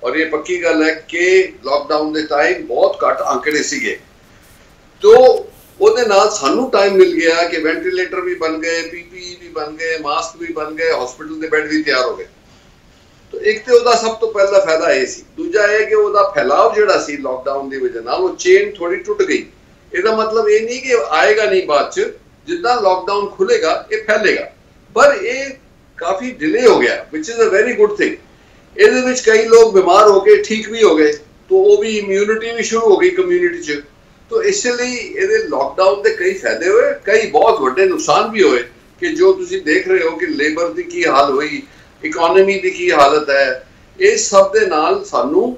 और ये पक्की गल है कि लॉकडाउन के टाइम बहुत घट आंकड़े सीगे तो उहदे नाल सानू टाइम मिल गया कि वेंटीलेटर भी बन गए, पीपीई भी बन गए, मास्क भी बन गए, हॉस्पिटल के बैड भी तैयार हो गए। तो एक तो वह सब तो पहला फायदा ये सी, दूजा है कि वह फैलाव जिहड़ा सी लॉकडाउन की वजह नाल वो चेन थोड़ी टुट गई। इसका मतलब ये नहीं कि आएगा नहीं बाद च, जिदा लॉकडाउन खुलेगा ये फैलेगा, पर यह काफ़ी डिले हो गया which is a very good thing. ਇਹਦੇ ਵਿੱਚ ਕਈ ਲੋਕ बीमार होके ठीक भी हो गए तो वो भी इम्यूनिटी भी शुरू हो गई कम्यूनिटी च, तो इसलिए लॉकडाउन के कई फायदे हुए, कई बहुत ਵੱਡੇ नुकसान भी हुए कि जो ਤੁਸੀਂ देख रहे हो कि लेबर की की हाल हुई, इकोनॉमी की की हालत है, इस सब ਦੇ ਨਾਲ ਸਾਨੂੰ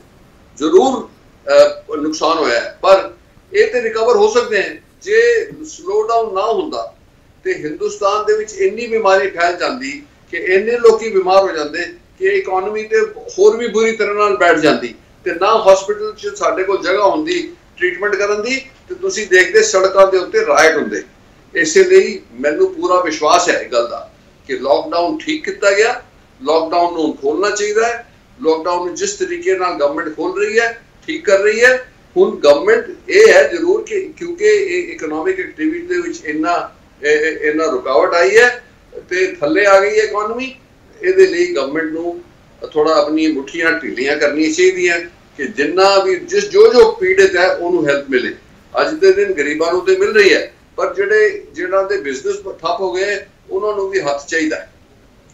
ਜ਼ਰੂਰ नुकसान ਹੋਇਆ ਹੈ। पर ਇਹ ਤੇ रिकवर हो सकते हैं जे स्लो डाउन ना ਹੁੰਦਾ तो हिंदुस्तान ਦੇ ਵਿੱਚ ਇੰਨੀ बीमारी फैल जाती कि ਇੰਨੇ ਲੋਕੀ बीमार हो जाते कि इकोनॉमी ते होर भी बुरी तरह नाल बैठ जाती, ते ना हॉस्पिटल च साडे कोल जगह हुंदी ट्रीटमेंट करन दी, ते तुसीं देखदे सड़कां दे उत्ते राइट हुंदे। इसलिए मैनूं पूरा विश्वास है इस गल दा कि लॉकडाउन ठीक कीता गया, लॉकडाउन नूं खोलना चाहीदा है, लॉकडाउन जिस तरीके नाल गवर्नमेंट खोल रही है ठीक कर रही है। हुण गवर्नमेंट यह है जरूर कि क्योंकि इकोनॉमिक एक्टिविटी दे विच इन्ना इन्ना रुकावट आई है ते थल्ले आ गई है इकोनॉमी, ਇਹਦੇ ਲਈ गवर्नमेंट ਨੂੰ थोड़ा अपनी ਮੁੱਠੀਆਂ ਢਿੱਲੀਆਂ ਕਰਨੀਆਂ ਚਾਹੀਦੀਆਂ कि जिन्ना भी जिस जो जो पीड़ित है ਉਹਨੂੰ ਹੈਲਪ ਮਿਲੇ। ਅੱਜ ਦੇ ਦਿਨ ਗਰੀਬਾਂ ਨੂੰ ਤੇ ਮਿਲ ਰਹੀ ਹੈ पर ਜਿਹੜੇ ਜਿਹਨਾਂ ਦੇ ਬਿਜ਼ਨਸ ਠੱਪ ਹੋ ਗਏ ਉਹਨਾਂ ਨੂੰ ਵੀ ਹੱਥ ਚਾਹੀਦਾ ਹੈ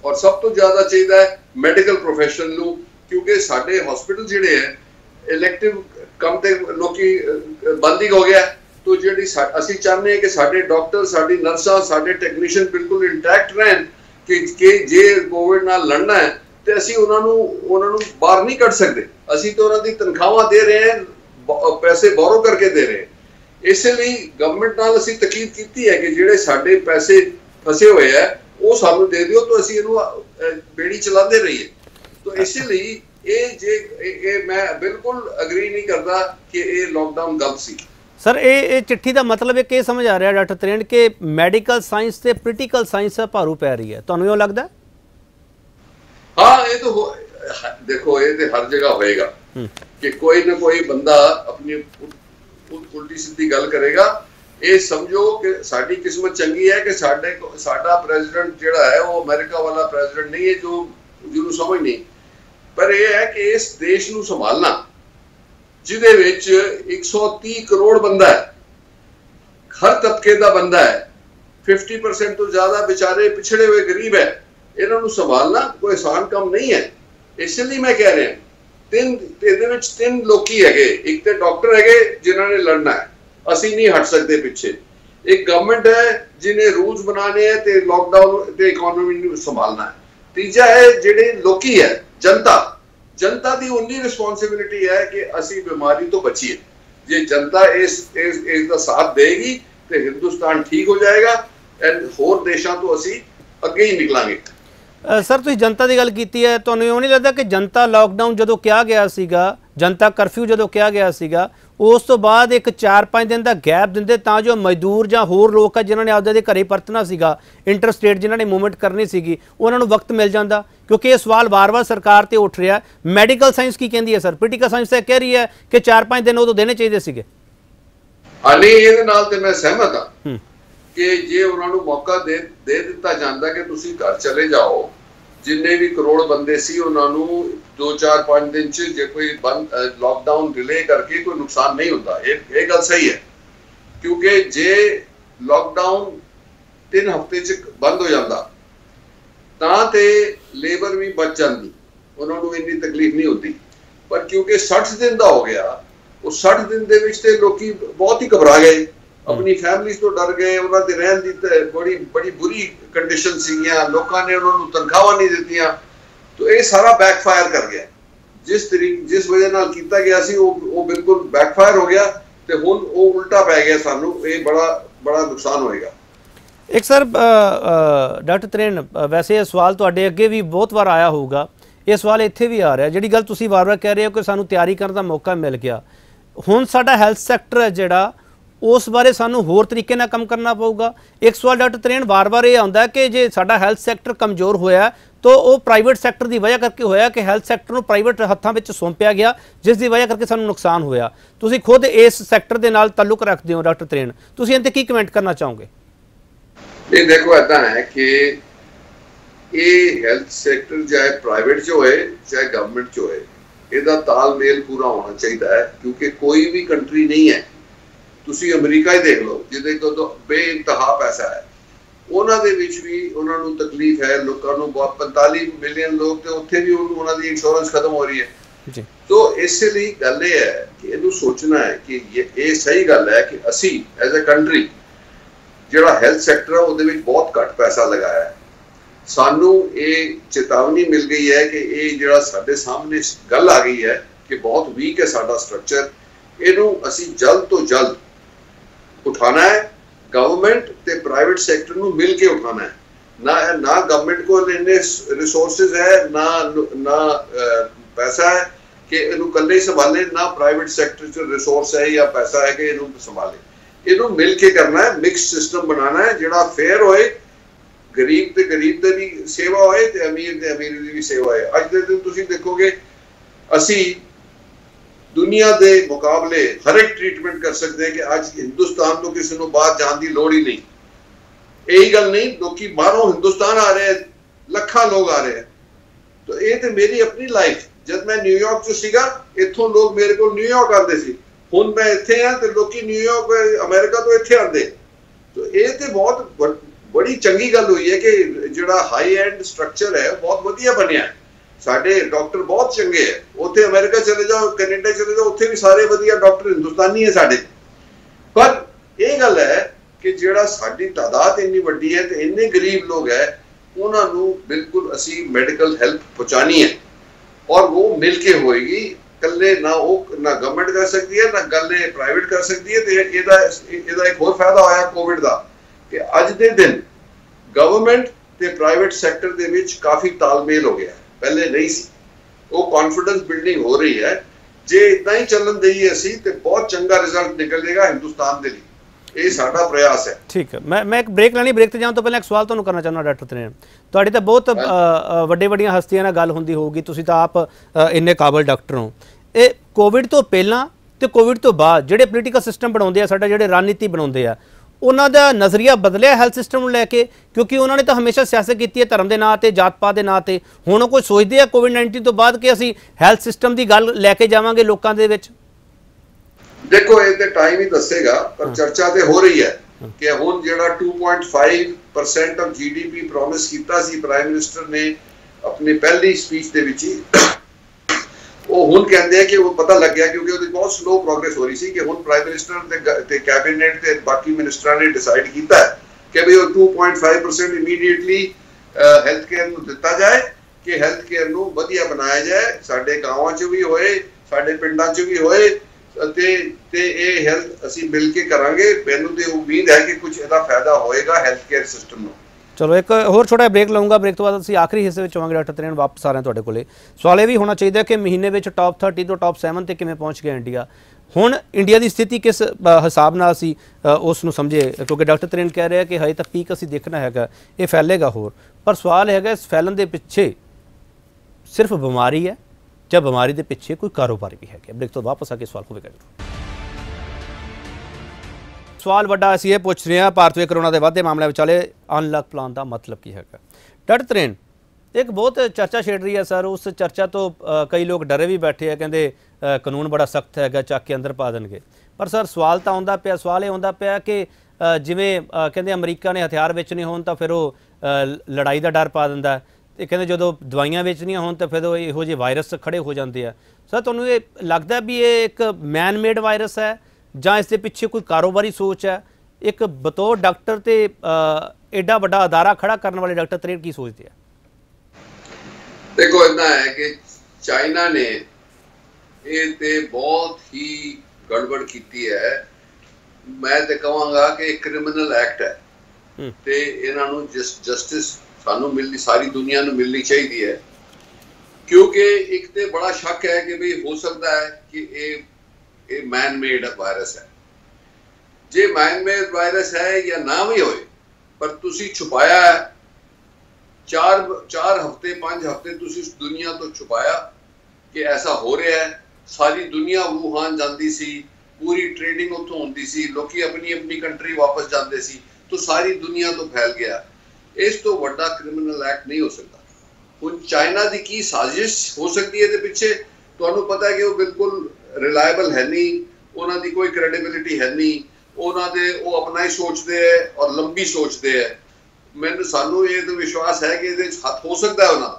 ਔਰ ਸਭ ਤੋਂ ਜ਼ਿਆਦਾ ਚਾਹੀਦਾ ਹੈ ਮੈਡੀਕਲ ਪ੍ਰੋਫੈਸ਼ਨ ਨੂੰ, ਕਿਉਂਕਿ ਸਾਡੇ ਹਸਪੀਟਲ ਜਿਹੜੇ ਹੈ ਇਲੈਕਟਿਵ ਕੰਮ ਤੇ ਲੋਕੀ ਬੰਦ ਹੀ ਹੋ ਗਿਆ तो ਜਿਹੜੀ ਅਸੀਂ ਚਾਹੁੰਦੇ ਹਾਂ ਕਿ ਸਾਡੇ ਡਾਕਟਰ ਸਾਡੀ ਨਰਸਾਂ ਸਾਡੇ ਟੈਕਨੀਸ਼ੀਅਨ ਬਿਲਕੁਲ ਇੰਟੈਕਟ ਰਹਿਣ कि जे कोविड नाल लड़ना है तो असी उन्होंने बाहर नहीं कट सकते, ਅਸੀਂ ਤਾਂ ਉਹਨਾਂ ਦੀ ਤਨਖਾਹਾਂ ਦੇ ਰਹੇ ਹਾਂ, ਪੈਸੇ ਬੋਰੋ ਕਰਕੇ ਦੇ ਰਹੇ ਹਾਂ। ਇਸੇ ਲਈ ਗਵਰਨਮੈਂਟ ਨਾਲ ਅਸੀਂ ਤਕੀਦ ਕੀਤੀ ਹੈ ਕਿ ਜਿਹੜੇ ਸਾਡੇ ਪੈਸੇ ਫਸੇ ਹੋਏ ਆ ਉਹ ਸਾਨੂੰ ਦੇ ਦਿਓ ਤਾਂ ਅਸੀਂ ਇਹਨੂੰ ਬੇੜੀ ਚਲਾਉਂਦੇ ਰਹੀਏ। ਤਾਂ ਇਸੇ ਲਈ ਇਹ ਜੇ ਇਹ ਮੈਂ ਬਿਲਕੁਲ ਅਗਰੀ ਨਹੀਂ ਕਰਦਾ ਕਿ ਇਹ ਲੌਕਡਾਊਨ ਗਲਤ ਸੀ। सर ये चिट्ठी का मतलब है कि समझ आ रहा है डॉक्टर त्रेहन के मैडिकल साइंस से पोलिटिकल साइंस का भारू पै रही है, तुहानूं लगता है? हाँ, ये तो देखो ये हर जगह होएगा कि कोई ना कोई बंदा अपनी उल्टी सीधी गल करेगा। ये समझो कि साडी किस्मत चंगी है कि साडे साडा प्रेजिडेंट जिहड़ा है वो अमेरिका वाला प्रेजिडेंट नहीं है जो जिन्होंने समझ नहीं, पर यह है कि इस देश नूं संभालना जिहदे विच एक सौ तीस करोड़ बंदा है, हर तबके का बंदा है, पचास परसेंट तो ज्यादा बेचारे पिछड़े हुए गरीब है, इन्हों संभालना कोई आसान काम नहीं है। इसलिए मैं कह रहा तीन तीन लोग है, एक तो डॉक्टर है जिन्होंने लड़ना है, असी नहीं हट सकते पिछे, एक गवर्नमेंट है जिन्हें रूल्स बनाने हैं तो लॉकडाउन तो इकोनॉमी संभालना है, तीजा है जेडे लोग है जनता, जनता की उन्नी रिस्पॉन्सिबिलिटी है कि असी बीमारी तो बचीए। जे जनता इस इसका साथ देगी तो हिंदुस्तान ठीक हो जाएगा एंड होर देशों तो असी अगे ही निकलांगे। सर तुसीं जनता की गल कीती है, तुहानूं इह नहीं लगता कि जनता लॉकडाउन जो कहा गया सीगा, जनता करफ्यू जो कहा गया सीगा, उस तो बाद एक चार पाँच दिन का गैप दिंदे तां जो मजदूर जां होर लोग आ जिन्होंने आपदे घरें परतना सीगा, इंटर स्टेट जिन्होंने मूवमेंट करनी सीगी, उन्होंने वक्त मिल जाता? क्योंकि ये सवाल बार बार सरकार ते उठ रहा है। मैडिकल साइंस की कहती है सर, पोलिटिकल साइंस कह रही है कि चार पाँच दिन उदों देने चाहिए सीगे। हाले इहदे नाल ते मैं सहमत हाँ कि जे उन्होंने मौका दे दे दिता जाता कि तुसीं घर चले जाओ, जिन्ने भी करोड़ बंदे सी उन्होंने दो चार पाँच दिन च जे कोई बंद लॉकडाउन डिले करके कोई नुकसान नहीं होता, ये गल सही है। क्योंकि जे लॉकडाउन तीन हफ्ते च बंद हो जाता तां ते लेबर भी बच जाती, उन्होंने इन्नी तकलीफ नहीं होती, पर क्योंकि साठ दिन का हो गया वो साठ दिन के विच ते लोग बहुत ही घबरा गए, अपनी फैमिली तो डर गए, उन्होंने रहन की बड़ी बड़ी बुरी कंडीशन सीगियां, लोगों ने उन्होंने तनख्वाह नहीं दित्तियां, तो ये सारा बैकफायर कर गया। जिस तरीके जिस वजह नाल कीता गया सी वो बिल्कुल बैकफायर हो गया ते हुण वो उल्टा पै गया, सानू ये बड़ा बड़ा नुकसान होएगा। एक सर डॉक्टर त्रेहन वैसे ये सवाल तुहाडे अगे भी बहुत बार आया होगा, ये सवाल इत्थे भी आ रहा है, जिहड़ी गल तुसीं बार-बार कह रहे हो कि सानू तैयारी करन दा मौका मिल गया, हुण साडा हैल्थ सैक्टर है जिहड़ा उस बारे सानू होर तरीके नाल काम करना पऊगा। एक सवाल डॉक्टर त्रेहन बार बार ये आंदा कि जे साडा हैल्थ सैक्टर कमज़ोर होया तो वो प्राइवेट सैक्टर की वजह करके होया कि हैल्थ सैक्टर नूं प्राइवेट हत्थां विच सौंपिया गया, जिस दी वजह करके सानू नुकसान होया। तुसीं खुद इस सैक्टर दे नाल ताल्लुक रखदे हो डॉक्टर त्रेहन, तुसीं इहदे की कमेंट करना चाहोगे? ये देखो ऐसा है कि ये हैल्थ सैक्टर चाहे प्राइवेट च होए चाहे गवर्नमेंट च होए, इसदा तालमेल पूरा होना चाहिए है। क्योंकि कोई भी कंट्री नहीं है, ਤੁਸੀਂ ਅਮਰੀਕਾ ਹੀ ਦੇਖ ਲਓ ਜਿਹਦੇ ਕੋਲ ਬੇਇੰਤਹਾ ਪੈਸਾ ਹੈ, ਉਹਨਾਂ ਦੇ ਵਿੱਚ ਵੀ ਉਹਨਾਂ ਨੂੰ ਤਕਲੀਫ ਹੈ, ਲੋਕਾਂ ਨੂੰ पैंतालीस ਮਿਲੀਅਨ ਲੋਕ ਤੇ ਉੱਥੇ ਵੀ ਉਹਨਾਂ ਦੀ ਇੰਸ਼ੋਰੈਂਸ ਖਤਮ ਹੋ ਰਹੀ ਹੈ ਜੀ। ਸੋ ਇਸੇ ਲਈ ਗੱਲ ਇਹ ਹੈ ਕਿ ਇਹਨੂੰ ਸੋਚਣਾ ਹੈ ਕਿ ਇਹ ਸਹੀ ਗੱਲ ਹੈ ਕਿ ਅਸੀਂ ਐਜ਼ ਅ ਕੰਟਰੀ ਜਿਹੜਾ ਹੈਲਥ ਸੈਕਟਰ ਹੈ ਉਹਦੇ ਵਿੱਚ ਬਹੁਤ ਘੱਟ ਪੈਸਾ ਲਗਾਇਆ ਹੈ। ਸਾਨੂੰ ਇਹ ਚੇਤਾਵਨੀ ਮਿਲ ਗਈ ਹੈ ਕਿ ਇਹ ਜਿਹੜਾ ਸਾਡੇ ਸਾਹਮਣੇ ਗੱਲ ਆ ਗਈ ਹੈ ਕਿ ਬਹੁਤ ਵੀਕ ਹੈ ਸਾਡਾ ਸਟਰਕਚਰ, ਇਹਨੂੰ ਅਸੀਂ ਜਲਦ ਤੋਂ ਜਲਦ उठाना है, गवर्नमेंट ते प्राइवेट सैक्टर नूं मिल के उठाना है। ना ना गवर्नमेंट को इन्ने रिसोर्सिस है, ना ना पैसा है कि इनू कल्ले ही संभाले, ना प्राइवेट सैक्टर च रिसोर्स है या पैसा है कि इनू संभाले। इनू मिल के करना है, मिक्स सिस्टम बनाना है जिहड़ा फेयर होए, गरीब ते गरीब दी भी सेवा होए ते अमीर ते अमीर दी भी सेवा होए। अज दे दिन तुसीं देखोगे असीं दुनिया के मुकाबले हर एक ट्रीटमेंट कर सकते हैं कि आज हिंदुस्तान तो किसी को बाहर जाने की लोड़ ही नहीं। यही गल नहीं, लोग बाहरों हिंदुस्तान आ रहे हैं, लखा लोग आ रहे हैं। तो ये तो मेरी अपनी लाइफ, जब मैं न्यूयॉर्क जो सीगा इतों लोग मेरे को न्यूयॉर्क आते सी, हुण मैं इतने हैं तो लोग न्यूयॉर्क अमेरिका तो इतने आते। तो ये तो बहुत बड़ी चंगी गल हुई है कि जोड़ा हाई एंड स्ट्रक्चर है बहुत वधिया बनिया है, साढ़े डॉक्टर बहुत चंगे है, उत्थे अमेरिका चले जाओ कनेडा चले जाओ उत्थे भी सारे वधिया डॉक्टर हिंदुस्तानी है साढ़े। पर यह गल है कि जिहड़ा साडी तादाद इन्नी वड्डी है ते इन्ने गरीब लोग है उन्हां नूं बिल्कुल असी मेडिकल हेल्प पहुँचानी है और वो मिल के होएगी। कल्ले ना वो ना गवर्नमेंट कर सकती है ना कल्ले प्राइवेट कर सकती है। तो यदा यदा एक होर फायदा होया कोविड दा कि आज दे दिन गवर्नमेंट ते प्राइवेट सेक्टर दे विच काफी तालमेल हो गया है, पहले नहीं सी। वो कॉन्फिडेंस बिल्डिंग हो रही है, जे इतना ही चलन दईए असी ते बहुत चंगा रिजल्ट निकल जाएगा हिंदुस्तान दे लिए। ਇਹ ਸਾਡਾ ਪ੍ਰਯਾਸ ਹੈ। ਠੀਕ ਹੈ, ਮੈਂ ਮੈਂ ਇੱਕ ਬ੍ਰੇਕ ਲੈਣੀ, ਬ੍ਰੇਕ ਤੇ ਜਾਣ ਤੋਂ ਪਹਿਲਾਂ ਇੱਕ ਸਵਾਲ ਤੁਹਾਨੂੰ ਕਰਨਾ ਚਾਹੁੰਦਾ ਡਾਕਟਰ ਤ੍ਰਿਹਣ। ਤੁਹਾਡੀ ਤਾਂ ਬਹੁਤ ਵੱਡੇ ਵੱਡੀਆਂ ਹਸਤੀਆਂ ਨਾਲ ਗੱਲ ਹੁੰਦੀ ਹੋਊਗੀ, ਤੁਸੀਂ ਤਾਂ ਆਪ ਇੰਨੇ ਕਾਬਲ ਡਾਕਟਰ ਹੋ। ਇਹ ਕੋਵਿਡ ਤੋਂ ਪਹਿਲਾਂ ਤੇ ਕੋਵਿਡ ਤੋਂ ਬਾਅਦ ਜਿਹੜੇ ਪੋਲੀਟੀਕਲ ਸਿਸਟਮ ਬਣਾਉਂਦੇ ਆ ਸਾਡਾ, ਜਿਹੜੇ ਰਣਨੀਤੀ ਬਣਾਉਂਦੇ ਆ, ਉਹਨਾਂ ਦਾ ਨਜ਼ਰੀਆ ਬਦਲਿਆ ਹੈਲਥ ਸਿਸਟਮ ਨੂੰ ਲੈ ਕੇ? ਕਿਉਂਕਿ ਉਹਨਾਂ ਨੇ ਤਾਂ ਹਮੇਸ਼ਾ ਸਿਆਸਤ ਕੀਤੀ ਹੈ ਧਰਮ ਦੇ ਨਾਂ 'ਤੇ, ਜਾਤ ਪਾਤ ਦੇ ਨਾਂ 'ਤੇ। ਹੁਣ ਉਹ ਕੋਈ ਸੋਚਦੇ ਆ ਕੋਵਿਡ ਨਾਈਨਟੀਨ ਤੋਂ ਬਾਅਦ ਕਿ ਅਸੀਂ ਹੈਲਥ ਸਿਸਟਮ ਦੀ ਗੱਲ ਲੈ ਕੇ ਜਾਵਾਂਗੇ ਲੋਕਾਂ ਦੇ ਵਿੱਚ? देखो ये टाइम ही दसेगा, पर चर्चा तो हो रही है कि हुण जिहड़ा two point five percent of GDP promise कीता सी प्राइम मिनिस्टर ने अपनी पहली स्पीच दे विच ही, वो हुण कहंदे आ कि वो पता लग गया क्योंकि उसदी बहुत स्लो प्रोग्रेस हो रही सी कि हुण प्राइम मिनिस्टर ते कैबिनेट ते बाकी मिनिस्टरां ने डिसाइड कीता है कि भई two point five percent immediately health care नूं दित्ता जाए कि हेल्थ केयर नूं वधिया बनाया जाए। साडे गांवां च भी होए, साडे पिंडां च भी होए, ते ते ए हेल्थ असी मिल के करांगे। ਮੈਨੂੰ ਤੇ ਉਮੀਦ ਹੈ ਕਿ ਕੁਝ ਇਹਦਾ ਫਾਇਦਾ ਹੋਏਗਾ ਹੈਲਥ ਕੇਅਰ ਸਿਸਟਮ ਨੂੰ। ਚਲੋ ਇੱਕ ਹੋਰ ਛੋਟਾ ਬ੍ਰੇਕ ਲਾਉਂਗਾ, ਬ੍ਰੇਕ ਤੋਂ ਬਾਅਦ ਅਸੀਂ ਆਖਰੀ ਹਿੱਸੇ ਵਿੱਚ ਆਵਾਂਗੇ। ਡਾਕਟਰ ਤ੍ਰਿਹਣ ਵਾਪਸ ਆ ਰਹੇ ਤੁਹਾਡੇ ਕੋਲੇ। ਸਵਾਲ ਇਹ ਵੀ ਹੋਣਾ ਚਾਹੀਦਾ ਕਿ ਮਹੀਨੇ ਵਿੱਚ ਟੌਪ ਥਰਟੀ ਤੋਂ ਟੌਪ ਸੈਵਨ ਤੇ ਕਿਵੇਂ ਪਹੁੰਚ ਗਿਆ ਇੰਡੀਆ? ਹੁਣ ਇੰਡੀਆ ਦੀ ਸਥਿਤੀ ਕਿਸ ਹਿਸਾਬ ਨਾਲ ਅਸੀਂ ਉਸ ਨੂੰ ਸਮਝੇ? ਕਿਉਂਕਿ ਡਾਕਟਰ ਤ੍ਰਿਹਣ ਕਹਿ ਰਿਹਾ ਕਿ ਹਜੇ ਤੱਕ ਪੀਕ ਅਸੀਂ ਦੇਖਣਾ ਹੈਗਾ, ਇਹ ਫੈਲੇਗਾ ਹੋਰ। ਪਰ ਸਵਾਲ ਹੈਗਾ, ਇਸ ਫੈਲਣ ਦੇ ਪਿੱਛੇ ਸਿਰਫ ਬਿਮਾਰੀ ਹੈ ਜਾਂ ਬਿਮਾਰੀ ਦੇ ਪਿੱਛੇ ਕੋਈ ਕਾਰੋਬਾਰ ਵੀ ਹੈਗਾ? ਬ੍ਰੇਕ ਤੋਂ ਵਾਪਸ ਆ ਕੇ ਸਵਾਲ ਹੋਵੇਗਾ। ਸਵਾਲ ਵੱਡਾ ਅਸੀਂ ਇਹ ਪੁੱਛ ਰਹੇ ਹਾਂ, ਭਾਰਤ ਵਿੱਚ ਕਰੋਨਾ ਦੇ ਵਾਧੇ ਮਾਮਲਿਆਂ ਵਿਚਾਲੇ ਅਨਲੌਕ ਪਲਾਨ ਦਾ ਮਤਲਬ ਕੀ ਹੈਗਾ? ਡਾਕਟਰ ਤ੍ਰਿਹਣ, ਇੱਕ ਬਹੁਤ ਚਰਚਾ ਛੇੜ ਰਹੀ ਹੈ ਸਰ, ਉਸ ਚਰਚਾ ਤੋਂ ਕਈ ਲੋਕ ਡਰੇ ਵੀ ਬੈਠੇ ਆ, ਕਹਿੰਦੇ ਕਾਨੂੰਨ ਬੜਾ ਸਖਤ ਹੈਗਾ, ਚੱਕ ਕੇ ਅੰਦਰ ਪਾ ਦੇਣਗੇ। ਪਰ ਸਰ ਸਵਾਲ ਤਾਂ ਆਉਂਦਾ ਪਿਆ, ਸਵਾਲ ਇਹ ਆਉਂਦਾ ਪਿਆ ਕਿ ਜਿਵੇਂ ਕਹਿੰਦੇ ਅਮਰੀਕਾ ਨੇ ਹਥਿਆਰ ਵੇਚਣੇ ਹੋਣ ਤਾਂ ਫਿਰ ਉਹ ਲੜਾਈ ਦਾ ਡਰ ਪਾ ਦਿੰਦਾ, ਤੇ ਕਹਿੰਦੇ ਜਦੋਂ ਦਵਾਈਆਂ ਵੇਚਣੀਆਂ ਹੋਣ ਤਾਂ ਫਿਰ ਉਹ ਇਹੋ ਜਿਹੇ ਵਾਇਰਸ ਖੜੇ ਹੋ ਜਾਂਦੇ ਆ। ਸਰ ਤੁਹਾਨੂੰ ਇਹ ਲੱਗਦਾ ਵੀ ਇਹ ਇੱਕ ਮੈਨ ਮੇਡ ਵਾਇਰਸ ਹੈ ਜਾਂ ਇਸ ਦੇ ਪਿੱਛੇ ਕੋਈ ਕਾਰੋਬਾਰੀ ਸੋਚ ਹੈ? ਇੱਕ ਬਤੌਰ ਡਾਕਟਰ ਤੇ ਐਡਾ ਵੱਡਾ ਅਦਾਰਾ ਖੜਾ ਕਰਨ ਵਾਲੇ ਡਾਕਟਰ ਤ੍ਰਿਹਣ ਕੀ ਸੋਚਦੇ ਆ? ਦੇਖੋ ਇੰਨਾ ਹੈ ਕਿ ਚਾਈਨਾ ਨੇ ਇਹ ਤੇ ਬਹੁਤ ਹੀ ਗੜਬੜ ਕੀਤੀ ਹੈ। ਮੈਂ ਤੇ ਕਹਾਂਗਾ ਕਿ ਕ੍ਰਿਮੀਨਲ ਐਕਟ ਹੈ ਤੇ ਇਹਨਾਂ ਨੂੰ ਜਸਟਿਸ ਸਾਨੂੰ मिलनी सारी दुनिया को मिलनी चाहिए है, क्योंकि एक तो बड़ा शक है कि भाई हो सकता है कि ये ये मैन मेड वायरस है। जे मैन मेड वायरस है या ना भी होए, पर तुसी छुपाया है, चार चार हफ्ते पांच हफ्ते तुसी दुनिया तो छुपाया कि ऐसा हो रहा है। सारी दुनिया वुहान जाती सी, पूरी ट्रेडिंग उत्थों होंदी सी, लोकी अपनी अपनी कंट्री वापस जाते सी, तो सारी दुनिया तो फैल गया। इस तो वड्डा क्रिमिनल एक्ट नहीं हो सकता। हुण चाइना दी की साजिश हो सकती है ते पिछे तुहानू पता है कि वो बिल्कुल रिलायबल है नहीं, उन्हां दी कोई क्रेडिबिलिटी है नहीं, उन्हां दे वो अपना ही सोचते है और लंबी सोचते है। मैनू सानू ये तो विश्वास है कि इहदे हथ हो सकता है उन्हां दा,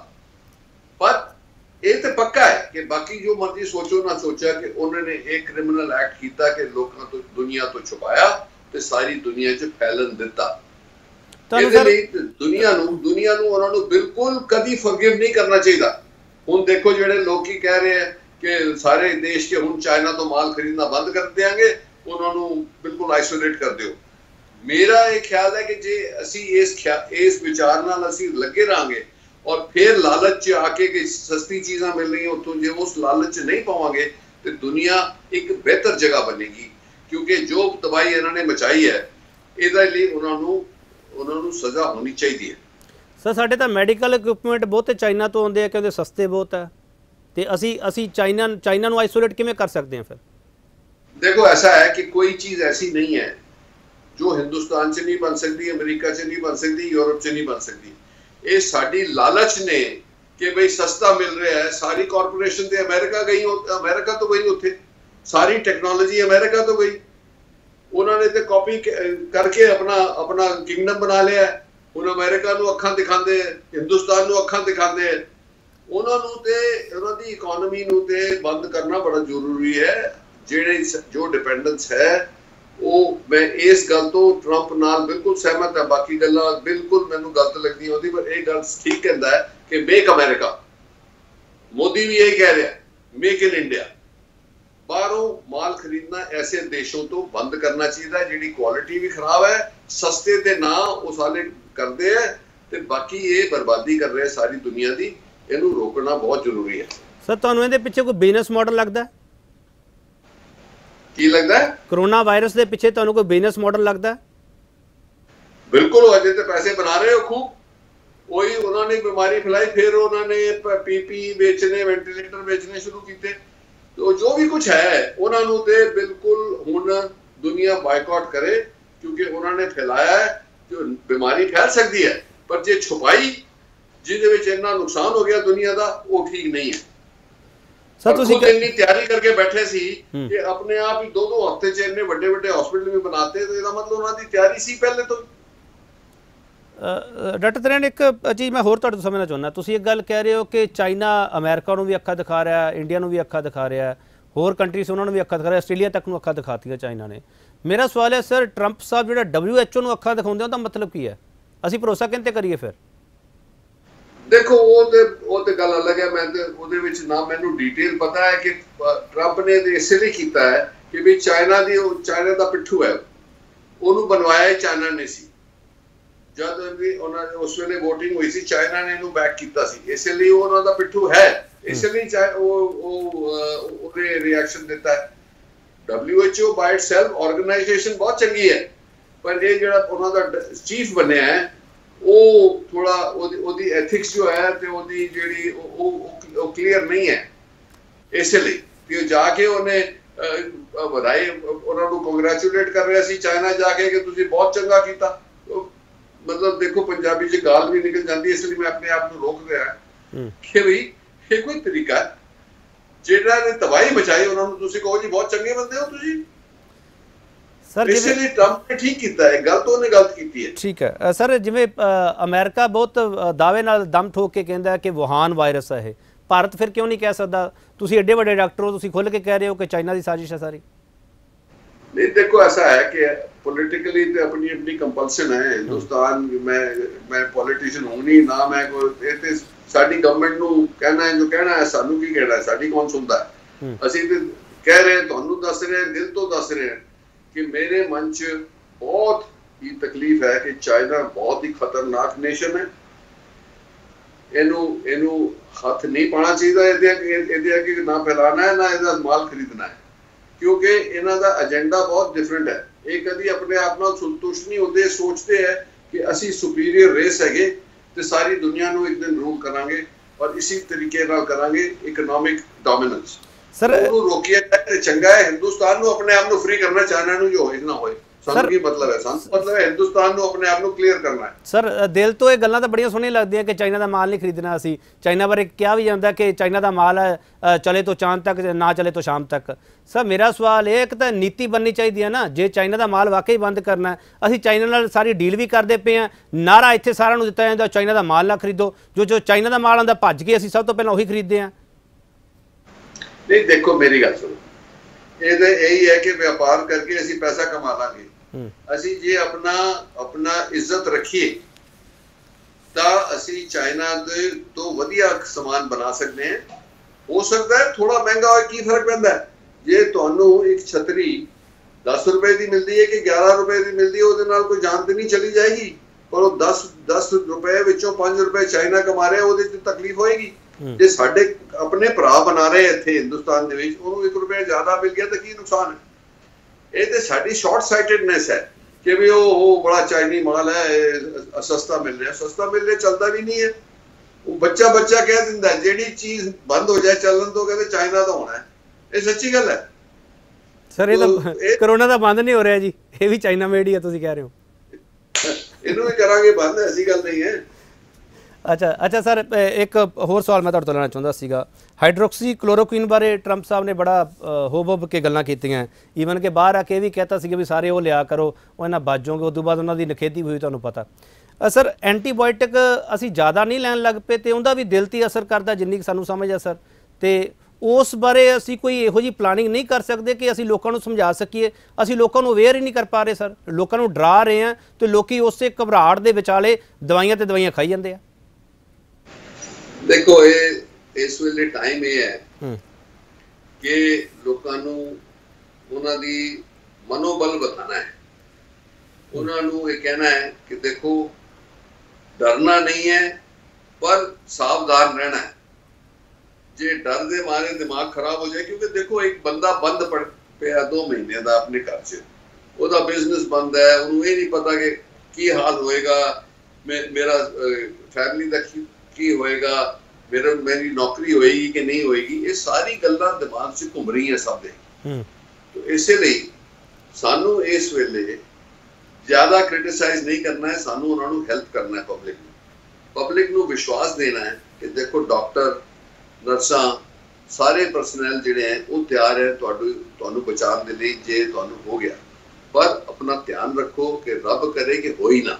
पर ये तो पक्का है कि बाकी जो मर्जी सोचो ना सोचा कि उन्होंने एक क्रिमिनल एक्ट किया कि लोकां तो दुनिया तो छुपाया ते सारी दुनिया च फैलन दिता। दुनिया नूं, दुनिया नूं उन्हां नूं बिल्कुल कदी फॉरगिव नहीं करना चाहिए। हुण देखो जिहड़े लोग की कह रहे हैं कि सारे देश के हुण चाइना तो माल खरीदना बंद कर देंगे, उन्हां नूं बिल्कुल आइसोलेट कर दिओ। मेरा ये ख्याल है कि जे असी इस इस विचार नाल असी लगे रहांगे और फिर लालच च आके कि सस्ती चीज़ां मिल रही उत्थों, जे उस लालच च नहीं पावांगे तो दुनिया एक बेहतर जगह बनेगी, क्योंकि जो तबाही इन्हां ने मचाई है इहदे लई उन्हां नूं उन्होंने सज़ा होनी चाहिए। सर साढ़े तो मैडिकल इक्विपमेंट बहुते चाइना तो आते हैं, कहते सस्ते बहुत है, तो असी असी चाइना चाइना को आइसोलेट किमें कर सकते हैं? फिर देखो ऐसा है कि कोई चीज़ ऐसी नहीं है जो हिंदुस्तान से नहीं बन सकती, अमेरिका से नहीं बन सकती, यूरोप से नहीं बन सकती। ये साड़ी लालच ने कि भाई सस्ता मिल रहा है, सारी कॉरपोरेशन तो अमेरिका गई, अमेरिका तो गई, उत्थे सारी टैक्नोलॉजी अमेरिका तो गई, उन्होंने तो कॉपी करके अपना अपना किंगडम बना लिया। हम अमेरिका को अखा दिखाते हैं, हिंदुस्तान को अखा दिखाते हैं, उन्होंने तो उन्होंने इकोनॉमी को बंद करना बड़ा जरूरी है। जेड़े जो डिपेंडेंस है वो मैं इस गल तो ट्रंप नाल बिल्कुल सहमत है, बाकी गल्लां बिल्कुल मैनूं गलत लगदियां उहदी, पर यह गल ठीक कहता है कि मेक अमेरिका, मोदी भी यही कह रहा है, मेक इन इंडिया। बाहरों माल खरीदना ऐसे देशों तो बंद करना चाहिए जिहड़ी क्वालिटी भी खराब है, सस्ते दे ना उस हाले करते हैं ते बाकी ये बर्बादी कर रहे सारी दुनिया दी, इहनूं रोकना बहुत जरूरी है। सर तुहानूं इहदे पिछे कोई बिजनेस मॉडल लगदा है? की लगदा है कोरोना वायरस दे पिछे तुहानूं कोई बिजनेस मॉडल लगदा है? बिल्कुल, अजे ते पैसे बना रहे हो खूब, वही उन्होंने बीमारी फैलाई, फिर उन्होंने पीपी बेचने वेंटिलेटर बेचने शुरू किए, तो जो भी कुछ है उन्होंने तो बिल्कुल हुण दुनिया बायकॉट करे क्योंकि उन्होंने फैलाया है जो बीमारी फैल सकती है, पर जो छुपाई जिहदे विच इन्ना नुकसान हो गया दुनिया का वो ठीक नहीं है। सर तुसीं इतनी तैयारी करके बैठे सी कि अपने आप ही दो दो हफ्ते च इन्ने वड्डे वड्डे हॉस्पिटल भी बनाते, तो इसदा मतलब उन्हां दी तैयारी सी पहले तो। डॉक्टर त्रेहन एक चीज़ मैं होर तुहाडे तो समझना चाहुंदा, तुसीं एक गल कह रहे हो कि चाइना अमेरिका नूं भी अक्खां दिखा रहा है, इंडिया नूं भी अक्खां दिखा रहा है, होर कंट्रीज उन्हां नूं भी अक्खां दिखा रहा है, आस्ट्रेलिया तक नूं अक्खां दिखाती चाइना ने। मेरा सवाल है सर ट्रंप साहब जिहड़ा डब्ल्यू एच ओ नूं अक्खां दिखाउंदे हो मतलब की है, असीं भरोसा किहदे ते करिए फिर? देखो वो तो गल अलग है, मैं उहदे विच ना मैनूं डिटेल पता है कि ट्रंप ने इस लिए किया है कि भी चाइना दी चाइना दा पिट्ठू है उहनूं बनवाया चाइना ने सी, जब भी उन्होंने उस वे वोटिंग हुई सी चाइना ने इनू बैक किया सी, इसलिए उन्होंने का पिट्ठू है, इसलिए रिएक्शन देता है। डब्ल्यू एच ओ by itself organisation बहुत चंगी है, पर ये जो उन्होंने का चीफ बने है वो थोड़ा उदी एथिक्स जो है तो उदी जेडी वो क्लीयर नहीं है, इसलिए जाके उन्हें बधाई उन्होंने कांग्रेचुलेट कर रहा सी चाइना जाके कि तुसीं बहुत चंगा कीता, मतलब देखो पंजाबी च गाल भी निकल जाती है, इसलिए मैं अपने आप को रोक रहा कि भाई ये कोई तरीका जेड़ा ने तबाही मचाई उन्होंने तुसी कहो जी बहुत चंगे बंदे हो तुसी, सर इसलिए ट्रंप ने ठीक किया है, गलत उन्हें गलत की है। ठीक है सर, जिवें अमेरिका बहुत दावे नाल दम ठोक के कहता है कि वुहान वायरस है, भारत फिर क्यों नहीं कह सकता? तुसी एडे वड्डे डॉक्टर हो, तुसी खुल के कह रहे हो कि चाइना की साजिश है सारी। नहीं देखो ऐसा है कि पॉलिटिकली तो अपनी अपनी कंपल्सन है, हिंदुस्तान मैं मैं पॉलिटिशियन हूँ नहीं ना, मैं कोई साड़ी गवर्नमेंट नू कहना है जो कहना है, सानू की कहना है, साड़ी कौन सुनता है, असि तो कह रहे हैं तुहानू दस रहे हैं दिल तो दस रहे हैं कि मेरे मन च बहुत ही तकलीफ है कि चाइना बहुत ही खतरनाक नेशन है, इनू इनू हथ नहीं पाना चाहिए, ना फैलाना है ना इसका माल खरीदना है, क्योंकि इन्हों का एजेंडा बहुत डिफरेंट है, ये कभी अपने आप नाल संतुष्ट नहीं होते, सोचते हैं कि असी सुपीरियर रेस है तो सारी दुनिया को एक दिन रूल करांगे और इसी तरीके नाल करांगे इकोनॉमिक डोमिनेंस। सर तो रोकिया जाए चंगा है, हिंदुस्तान को अपने आप को फ्री करना चाहना नू जो होए ना होए सानू की मतलब है, सानू मतलब है हिंदुस्तान को अपने आप को क्लीयर करना है। सर दिल तो ये गल्लां तां बड़ियां सोहणियां लगदियां कि चाइना का माल नहीं खरीदना, असी चाइना बारे कहा भी जाता कि चाइना का माल है चले तो चांद तक ना चले तो शाम तक। सर मेरा सवाल ये एक तो नीति बननी चाहिए है ना, जे चाइना का माल वाकई बंद करना है, असी चाइना नाल सारी डील भी करते पे हैं, नारा इत्थे सारा नूं दिता जाता चाइना का माल ना खरीदो, जो जो चाइना का माल आंदा भज के असी सब तो पहला उही खरीदते हैं। नहीं देखो मेरी गल सुणो, ये यही है कि व्यापार करके असी पैसा कमा लांगे, असी जे अपना अपना इज्जत रखिए तो असी चाइना दे तो वधिया समान बना सकते हैं, हो सकता है थोड़ा महंगा हो की फर्क पैंदा है, जे तुहानू एक छतरी दस रुपए की मिलती है कि ग्यारह रुपए की मिलती है उहदे नाल कोई जान तो नहीं चली जाएगी, पर दस दस रुपए विचों पांच रुपए चाइना कमा रहा उहदे च तकलीफ होएगी, जे साडे अपने भरा बना रहे इत्थे हिंदुस्तान दे विच उहनू एक रुपया ज्यादा मिल गया तो की नुकसान है। ये साडी शॉर्ट साइटेडनेस है कि भी वो बड़ा चाइनी माल है सस्ता मिल रहा, सस्ता मिल रहा चलता भी नहीं है, बच्चा बच्चा कह दिंदा है जिहड़ी चीज़ बंद हो जाए चलन तो कहते चाइना दा होना है, ये सच्ची गल है। सर ये तो कोरोना दा बंद नहीं हो रहा जी, ये भी चाइना मेड ही है तुसीं कह रहे हो, इनू भी करांगे बंद, ऐसी गल नहीं है। अच्छा अच्छा सर एक होर सवाल मैं तुहाडे तो लैना चाहुंदा सीगा, हाइड्रोक्सी क्लोरोक्वीन बारे ट्रंप साहब ने बड़ा होब होब के गल्लां कीतियां, ईवन के बाहर आके भी कहता सीगा भी सारे वो लिया करो वो इन्हां बच जाओगे, उस तों बाद उन्हां दी नखेधी हुई तुहानूं पता। सर एंटीबायोटिक असी ज़्यादा नहीं लैन लग पे तो उनका भी दिल ते असर करता जिन्नी सानू समझ है सर, तो उस बारे असी कोई इहो जी प्लानिंग नहीं कर सकते कि असी लोगों को समझा सकीए, असी लोगों को अवेयर ही नहीं कर पा रहे सर, लोगों को डरा रहे हैं तो लोग उस घबराहट के विचाले दवाइयां तो दवाइयां खाई जाते हैं। देखो ये इस वेले टाइम ये है कि लोगों को उनकी मनोबल बताना है, उन्होंने ये कहना है कि देखो डरना नहीं है पर सावधान रहना है। जे डर दे मारे दिमाग खराब हो जाए, क्योंकि देखो एक बंदा बंद पड़ पे दो महीने का अपने घर से, उसका बिजनेस बंद है, उन्होंने ये नहीं पता कि की हाल होएगा, मे, मेरा फैमिली का की होएगा, मेरा मेरी नौकरी होएगी कि नहीं होएगी, ये सारी गल्लां दिमाग से घूम रही हैं सब दे। तो इसलिए सानू इस वेले ज्यादा क्रिटिसाइज नहीं करना है, सानू उन्हां नूं हेल्प करना है, पब्लिक पब्लिक नूं विश्वास देना है कि देखो डॉक्टर नर्सां सारे परसनल जिहड़े हैं वो तैयार है तुहाडू तुहानू बचाउण दे लई जे तुहानू हो गया, पर अपना ध्यान रखो कि रब करे कि हो ही ना।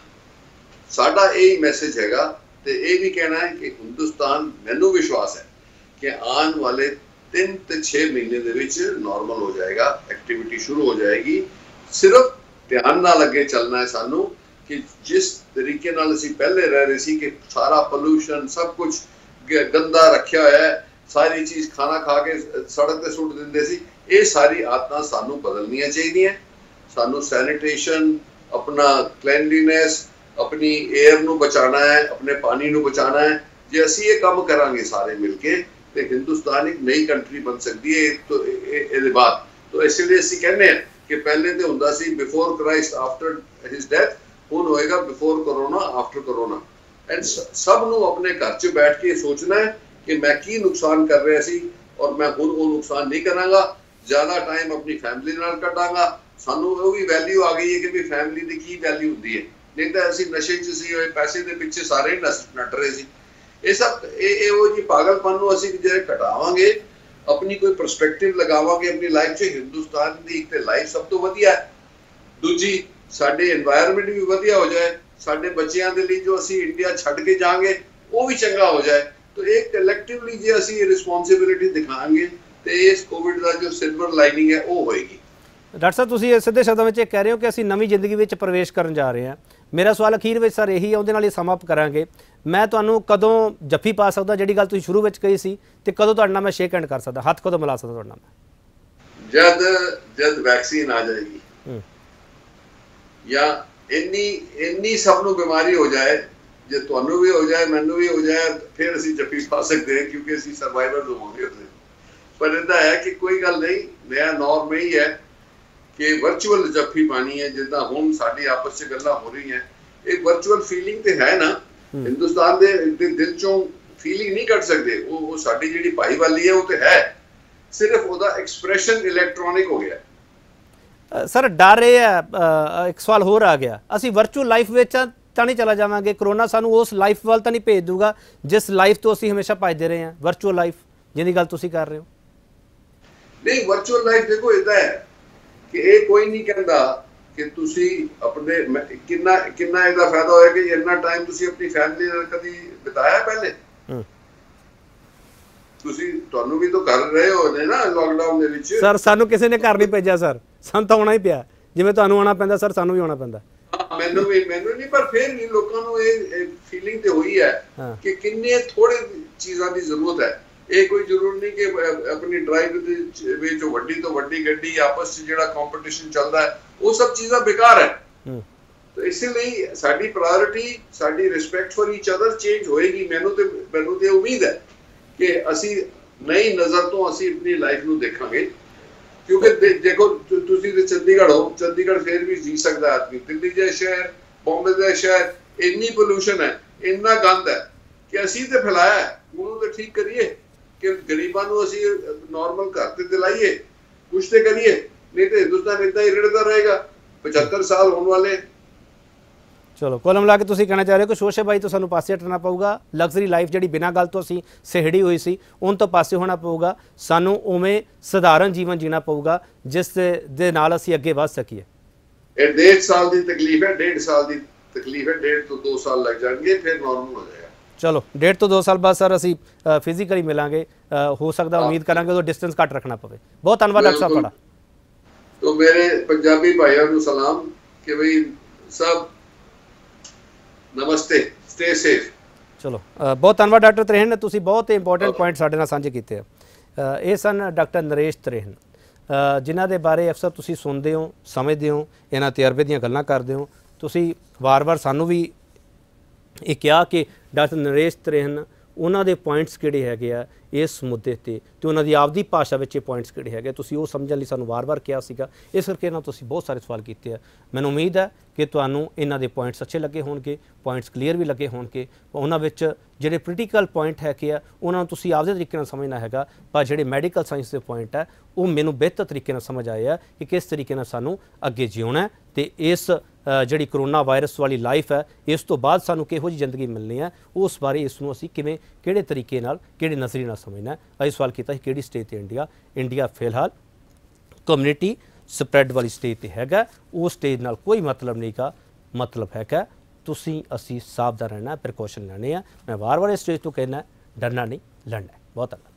साडा यही मैसेज हैगा ते ये भी कहना है कि हिंदुस्तान मैनू विश्वास है कि आने वाले तीन ते छे महीने दे विच नॉर्मल हो जाएगा, एक्टिविटी शुरू हो जाएगी। सिर्फ ध्यान नाल अगे चलना है सानू कि जिस तरीके नाल असीं पहले रह रहे सी कि सारा पोल्यूशन सब कुछ गंदा रखिया होया है, सारी चीज़ खाना खा के सड़क ते सुट दिंदे सी, ये सारी आदतां सानू बदलनियां चाहीदियां। सानू सैनिटेशन, अपना क्लैनलीनेस, अपनी एयर नू बचाना है, अपने पानी नू बचाना है। जे असीं ये काम करांगे सारे मिलके ते हिंदुस्तान एक नई कंट्री बन सकती है। तो ये बात तो इसलिए असीं कहने हैं कि पहले तो हुंदा सी before Christ after his death, हुण होएगा before corona after corona. And सब नू अपने घर च बैठ के सोचना है कि मैं की नुकसान कर रहा सी और मैं हुण वो नुकसान नहीं करांगा, ज़्यादा टाइम अपनी फैमिली नाल कटांगा। सानू वो भी वैल्यू आ गई है कि भी फैमिली की की वैल्यू होंगी है, नहीं तो असं नशे च सी होए, पैसे के पिछे सारे नस नट रहे सी। ये सब एहो जी पागलपन नूं असीं जे घटावांगे, अपनी कोई परसपैक्टिव लगावांगे अपनी लाइफ च, हिंदुस्तान की एक तो लाइफ सब तो वधिया है, दूजी साडे एनवायरमेंट भी वधिया हो जाए, साडे बच्चों के लिए जो असीं इंडिया छड्ड के जाएंगे वो भी चंगा हो जाए। तो एक कलैक्टिवली जो असीं रिस्पॉन्सिबिलिटी दिखाएंगे तो इस कोविड का जो सिल्वर लाइनिंग है वो होएगी। डॉक्टर साहब तुसीं सीधे शब्दां विच कह रहे हो कि असीं नवीं जिंदगी में प्रवेश करन जा रहे हैं। मेरा सवाल अखीर में सर यही है, उहदे नाल ही समाप्त करांगे, मैं तुहानूं कदों जफ्फी पा सकदा जिहड़ी गल तुसीं शुरू में कही सी ते कदों तुहाडे नाल मैं शेक हैंड कर सकदा, हत्थ कदों मिला सकदा तुहाडे नाल? जद जद वैक्सीन आ जाएगी या इन्नी इन्नी सब नूं बीमारी हो जाए, जे तुहानूं भी हो जाए मैनूं भी हो जाए, फिर असीं जफ्फी पा सकदे हां क्योंकि असीं सर्वाइवल होवांगे। पर इहदा है कि कोई गल नहीं, नया नॉर्म यही है कि वर्चुअल जफ्फी पानी है, जिदा हम साडी आपस च गल्लां हो रही हैं, एक वर्चुअल फीलिंग ते है ना, हिंदुस्तान दे दिल चों फीलिंग नहीं कट सकदे, वो वो साडी जिहड़ी भाईवाली है वो ते है, सिर्फ ओदा एक्सप्रेशन इलैक्ट्रॉनिक हो गया। सर डर ये है, एक सवाल होर आ गया, असीं वर्चुअल लाइफ विच तां नहीं चला जावांगे, कोरोना सानूं उस लाइफ वाल तां नहीं भेज दूगा जिस लाइफ तो असीं हमेशा भजदे रहे हैं, वर्चुअल लाइफ जिहदी गल तुसीं कर रहे हो? नहीं, वर्चुअल लाइफ देखो इदा है कि ये कोई नहीं कहता कि तुसी अपने कितना कितना इसका फायदा होया कि इतना टाइम तुसी अपनी फैमिली नाल कभी बिताया पहले, तुसी तुहानू भी तो कर रहे हो ने ना लॉकडाउन दे विच। सर सानू किसी ने घर नहीं भेजा सर, सानू तां आउणा ही पिया, जिवें तुहानू आउणा पैंदा सर सानू भी आउणा पैंदा। हां मैनू भी मैनू नहीं, पर फिर भी लोकां नू ये फीलिंग ते होई है कि किन्ने थोड़े चीज़ां दी जरूरत है। ਇਹ ਕੋਈ ਜ਼ਰੂਰ ਨਹੀਂ ਕਿ ਆਪਣੀ ਡਰਾਈਵ ਦੇ ਵਿੱਚ ਵੱਡੀ ਤੋਂ ਵੱਡੀ ਗੱਡੀ ਆਪਸ ਵਿੱਚ ਜਿਹੜਾ ਕੰਪੀਟੀਸ਼ਨ ਚੱਲਦਾ ਹੈ ਉਹ ਸਭ ਚੀਜ਼ਾਂ ਬੇਕਾਰ ਹੈ। ਤਾਂ ਇਸ ਲਈ ਸਾਡੀ ਪ੍ਰਾਇੋਰਟੀ ਸਾਡੀ respect for each other change ਹੋਏਗੀ। ਮੈਨੂੰ ਤੇ ਮੈਨੂੰ ਤੇ ਉਮੀਦ ਹੈ ਕਿ ਅਸੀਂ ਨਈ ਨਜ਼ਰ ਤੋਂ ਅਸੀਂ ਆਪਣੀ ਲਾਈਫ ਨੂੰ ਦੇਖਾਂਗੇ, ਕਿਉਂਕਿ ਦੇਖੋ ਤੁਸੀਂ ਤੇ ਚੰਡੀਗੜ੍ਹ ਹੋ, ਚੰਡੀਗੜ੍ਹ ਫੇਰ ਵੀ ਜੀ ਸਕਦਾ ਆਦਮੀ, ਦਿੱਲੀ ਜਿਹਾ ਸ਼ਹਿਰ ਬੰਬੇ ਜਿਹਾ ਸ਼ਹਿਰ ਇੰਨੀ ਪੋਲੂਸ਼ਨ ਹੈ, ਇੰਨਾ ਗੰਦ ਹੈ ਕਿ ਅਸੀਂ ਤੇ ਫੈਲਾਇਆ ਉਹਨੂੰ ਤੇ ਠੀਕ ਕਰੀਏ कि गरीबों को असी नॉर्मल घर से दिलाइए, कुछ तो करिए, नहीं तो हिंदुस्तान इतना ही रिड़ता रहेगा पचहत्तर साल होने वाले। चलो कुल मिला के तुसीं कहना चाह रहे हो कि शोशेबाजी तो सानू पासे हटना पऊगा, लग्जरी लाइफ जी बिना गल तो असीं सिहड़ी हुई सी उन तो पासे होना पऊगा, सानू उवें सधारण जीवन जीना पऊगा जिस दे नाल असीं अगे वध सकीए। इह डेढ़ साल की तकलीफ है, डेढ़ साल की तकलीफ है, डेढ़ तो दो साल लग जाएंगे फिर नॉर्मल हो जाएगा। चलो डेढ़ तो दो साल बाद सर असी फिजिकली मिलांगे, हो सकता उम्मीद करांगे तो डिस्टेंस घट रखना पवे। बहुत धन्यवाद डॉक्टर साहब। तो मेरे पंजाबी भाइयों को सलाम कि भाई सब नमस्ते, स्टे सेफ। चलो बहुत धन्यवाद डॉक्टर त्रेहन, तुसी बहुत इंपोर्टेंट पॉइंट साडे नाल सांझे कीते। ਇਹ ਸਨ ਡਾਕਟਰ ਨਰੇਸ਼ ਤਰੇਹਨ ਜਿਨ੍ਹਾਂ ਦੇ ਬਾਰੇ ਅਕਸਰ ਤੁਸੀਂ ਸੁਣਦੇ ਹੋ ਸਮਝਦੇ ਹੋ ਇਹਨਾਂ ਤਜਰਬੇ ਦੀਆਂ ਗੱਲਾਂ ਕਰਦੇ ਹੋ। ਤੁਸੀਂ ਵਾਰ-ਵਾਰ ਸਾਨੂੰ ਵੀ ਇਹ ਕਿਹਾ ਕਿ ਡਾਕਟਰ ਨਰੇਸ਼ ਤਰੇਹਨ ਉਹਨਾਂ ਦੇ ਪੁਆਇੰਟਸ ਕਿਹੜੇ ਹੈਗੇ ਆ ਇਸ ਮੁੱਦੇ 'ਤੇ ਅਤੇ ਉਹਨਾਂ ਦੀ ਆਪਦੀ ਭਾਸ਼ਾ ਵਿੱਚ ਇਹ ਪੁਆਇੰਟਸ ਕਿਹੜੇ ਹੈਗੇ ਤੁਸੀਂ ਉਹ ਸਮਝਣ ਲਈ ਸਾਨੂੰ ਵਾਰ-ਵਾਰ ਕਿਹਾ ਸੀਗਾ। ਇਸ ਕਰਕੇ ਇਹਨਾਂ ਤੁਸੀਂ ਬਹੁਤ ਸਾਰੇ ਸਵਾਲ ਕੀਤੇ ਆ। ਮੈਨੂੰ ਉਮੀਦ ਹੈ ਕਿ ਤੁਹਾਨੂੰ ਇਹਨਾਂ ਦੇ ਪੁਆਇੰਟਸ ਅੱਛੇ ਲੱਗੇ ਹੋਣਗੇ, ਪੁਆਇੰਟਸ ਕਲੀਅਰ ਵੀ ਲੱਗੇ ਹੋਣਗੇ। ਉਹਨਾਂ ਵਿੱਚ ਜਿਹੜੇ ਪੋਲੀਟੀਕਲ ਪੁਆਇੰਟ ਹੈਗੇ ਆ ਉਹਨਾਂ ਨੂੰ ਤੁਸੀਂ ਆਪਦੇ ਤਰੀਕੇ ਨਾਲ ਸਮਝਣਾ ਹੈਗਾ, ਪਰ ਜਿਹੜੇ ਮੈਡੀਕਲ ਸਾਇੰਸ ਦੇ ਪੁਆਇੰਟ ਆ ਉਹ ਮੈਨੂੰ ਬਿਹਤਰ ਤਰੀਕੇ ਨਾਲ ਸਮਝ ਆਏ ਆ ਕਿ ਕਿਸ ਤਰੀਕੇ ਨਾਲ ਸਾਨੂੰ ਅੱਗੇ ਜਿਉਣਾ ਅਤੇ ਇਸ ਜਿਹੜੀ ਕਰੋਨਾ ਵਾਇਰਸ ਵਾਲੀ ਲਾਈਫ ਹੈ ਇਸ ਤੋਂ ਬਾਅਦ ਸਾਨੂੰ ਕਿਹੋ ਜਿਹੀ ਜ਼ਿੰਦਗੀ ਮਿਲਣੀ ਹੈ ਉਸ ਬਾਰੇ ਇਸ ਨੂੰ ਅਸੀਂ ਕਿਵੇਂ ਕਿਹੜੇ ਤਰੀਕੇ ਨਾਲ ਕਿਹੜੇ ਨਜ਼ਰੀਏ ਨਾਲ ਸਮਝਣਾ। ਅਸੀਂ ਸਵਾਲ ਕੀਤਾ ਸੀ ਕਿਹੜੀ ਸਟੇਜ 'ਤੇ ਇੰਡੀਆ ਇੰਡੀਆ ਫਿਲਹਾਲ ਕਮਿਊਨਿਟੀ ਸਪਰੈਡ ਵਾਲੀ ਸਟੇਜ 'ਤੇ ਹੈਗਾ। ਉਸ ਸਟੇਜ ਨਾਲ ਕੋਈ ਮਤਲਬ ਨਹੀਂ ਗਾ, ਮਤਲਬ ਹੈਗਾ ਤੁਸੀਂ ਅਸੀਂ ਸਾਵਧਾਨ ਰਹਿਣਾ, ਪ੍ਰੀਕੋਸ਼ਨ ਲੈਣੇ ਆ। ਮੈਂ ਵਾਰ ਵਾਰ ਇਸ ਸਟੇਜ ਤੋਂ ਕਹਿਣਾ ਡਰਨਾ ਨਹੀਂ, ਲੜਨਾ। ਬਹੁਤ ਧੰਨਵਾਦ।